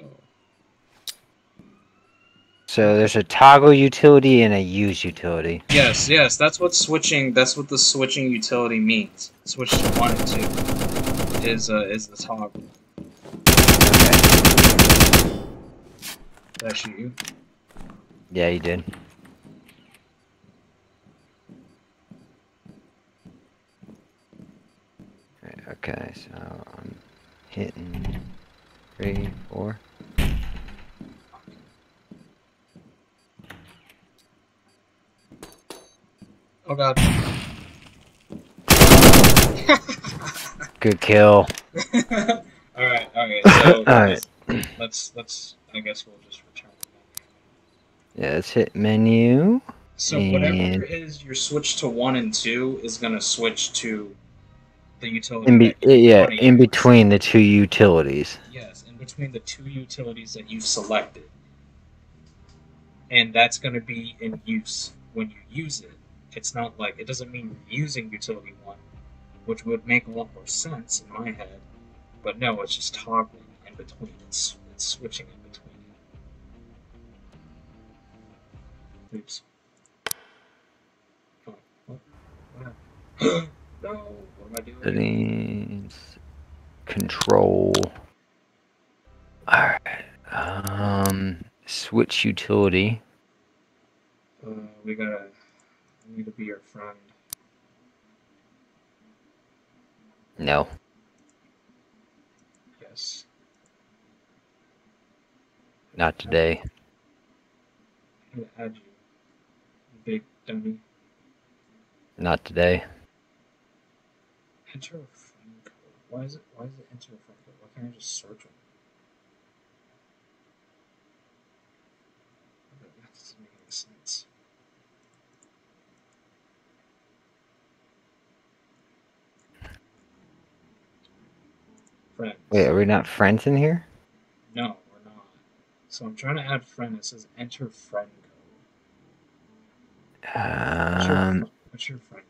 So there's a toggle utility and a use utility. Yes, yes, that's what switching that's what the switching utility means. Switch to one and two is uh is the toggle. Okay. That's you. Yeah, you did. Okay, so I'm hitting three, four. Oh God! Good kill. All right, okay. So All let's, right. let's let's. I guess we'll just return. Yeah, let's hit menu. So and... whatever it is, your switch to one and two is gonna switch to. The utility in be yeah, in between the two utilities. Yes, in between the two utilities that you've selected. And that's going to be in use when you use it. It's not like, it doesn't mean you're using utility one, which would make a lot more sense in my head. But no, it's just toggling in between. It's, it's switching in between. Oops. Oh, what? What happened? No. What am I doing? Control. Alright. Um, switch utility. Uh, we gotta. We need to be your friend. No. Yes. Not today. I'm gonna add you. You big dummy. Not today. Enter a friend code. Why is it? Why is it enter a friend code? Why can't I just search them? That doesn't make any sense. Friends. Wait, are we not friends in here? No, we're not. So I'm trying to add friend. It says enter friend code. Um. What's your, what's your friend code?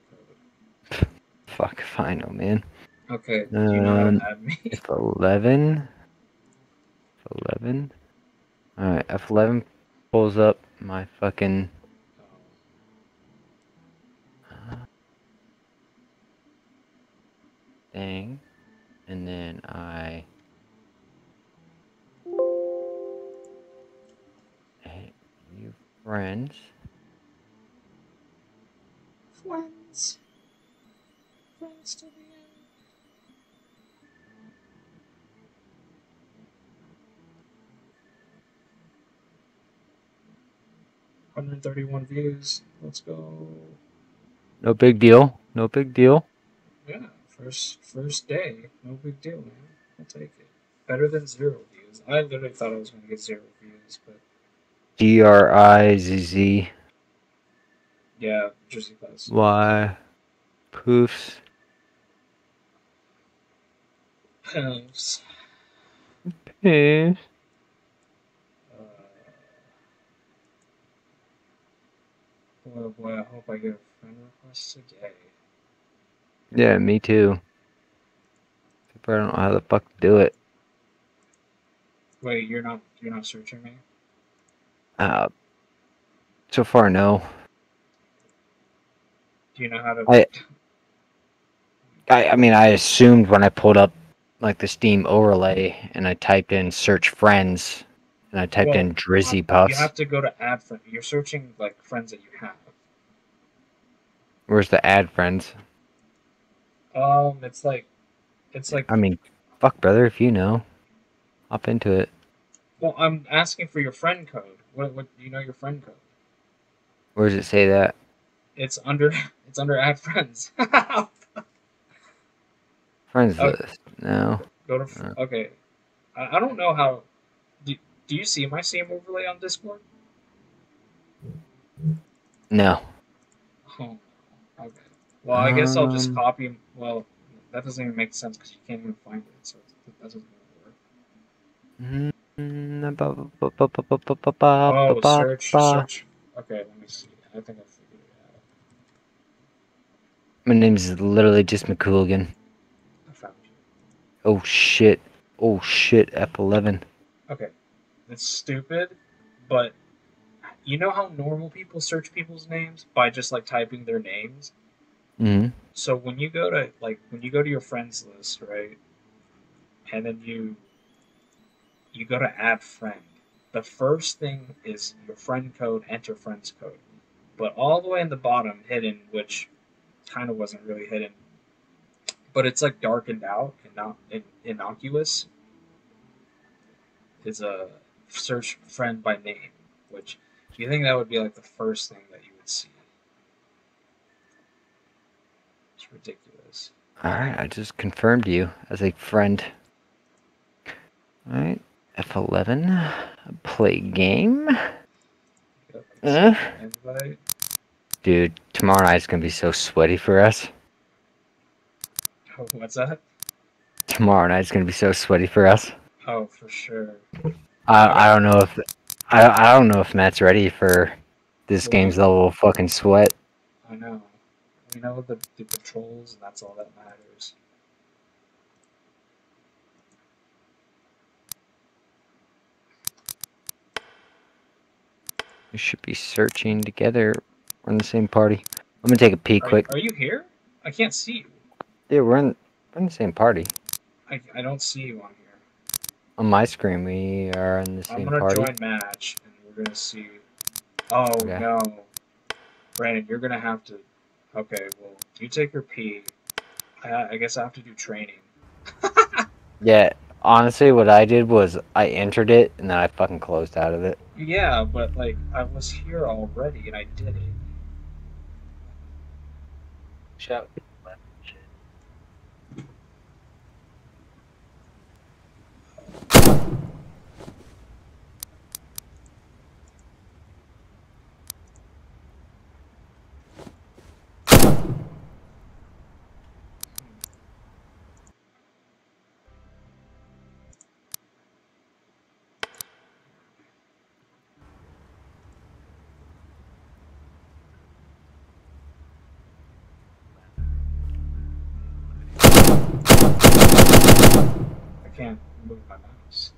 Fuck if I know, man. Okay, do you know um, how to add me? F eleven. F eleven. Alright, F eleven pulls up my fucking... Uh, thing. And then I... Hey, you friends. Friends. Let's rise to the end. one hundred thirty-one views. Let's go. No big deal. No big deal. Yeah, first first day. No big deal, man. I'll take it. Better than zero views. I literally thought I was going to get zero views, but D R I Z Z. Yeah, DrizzyPuffs. Why? Poofs. Poofs. Poofs. Uh, boy, oh boy, I hope I get a friend request today. Yeah, me too. I don't know how the fuck to do it. Wait, you're not you're not searching me? Uh, so far, no. Do you know how to? I, I, I mean, I assumed when I pulled up like the Steam overlay and I typed in "search friends" and I typed well, in DrizzyPuffs. You have to go to add friends. You're searching like friends that you have. Where's the add friends? Um, it's like, it's like. I mean, fuck, brother. If you know, hop into it. Well, I'm asking for your friend code. What? What? Do you know your friend code? Where does it say that? It's under. It's under add friends. Friends okay. List. No. Go to. No. Okay. I, I don't know how. Do, do you see my Steam overlay on Discord? No. Oh. Okay. Well, I guess um, I'll just copy. Well, that doesn't even make sense because you can't even find it, so that doesn't work. Mm-hmm. Oh, search, search. Okay, let me see. I think I figured it out. My name's literally just McCooligan. I found you. Oh shit. Oh shit, F eleven. Okay. It's stupid, but you know how normal people search people's names? By just like typing their names? Mm-hmm. So when you go to like when you go to your friends list, right? And then you You go to add friend. The first thing is your friend code, enter friend's code. But all the way in the bottom, hidden, which kind of wasn't really hidden, but it's like darkened out and not in, innocuous, is a search friend by name, which you think that would be like the first thing that you would see. It's ridiculous. All right, I just confirmed you as a friend. All right. F eleven, play game. Uh. Dude, tomorrow night's gonna be so sweaty for us. Oh, what's that? Tomorrow night's gonna be so sweaty for us. Oh, for sure. I I don't know if I I don't know if Matt's ready for this yeah. game's level of fucking sweat. I know. You know the the patrols, and that's all that matters. We should be searching together. We're in the same party. I'm gonna take a peek are, quick. Are you here? I can't see you. Yeah, we're in, we're in the same party. I, I don't see you on here. On my screen, we are in the same party. I'm gonna party. join match, and we're gonna see. Oh, okay. No. Brandon, you're gonna have to. Okay, well, you take your pee. I, I guess I have to do training. Yeah. Honestly, what I did was I entered it and then I fucking closed out of it. Yeah, but like I was here already and I did it. Shout. Can't move my mouse.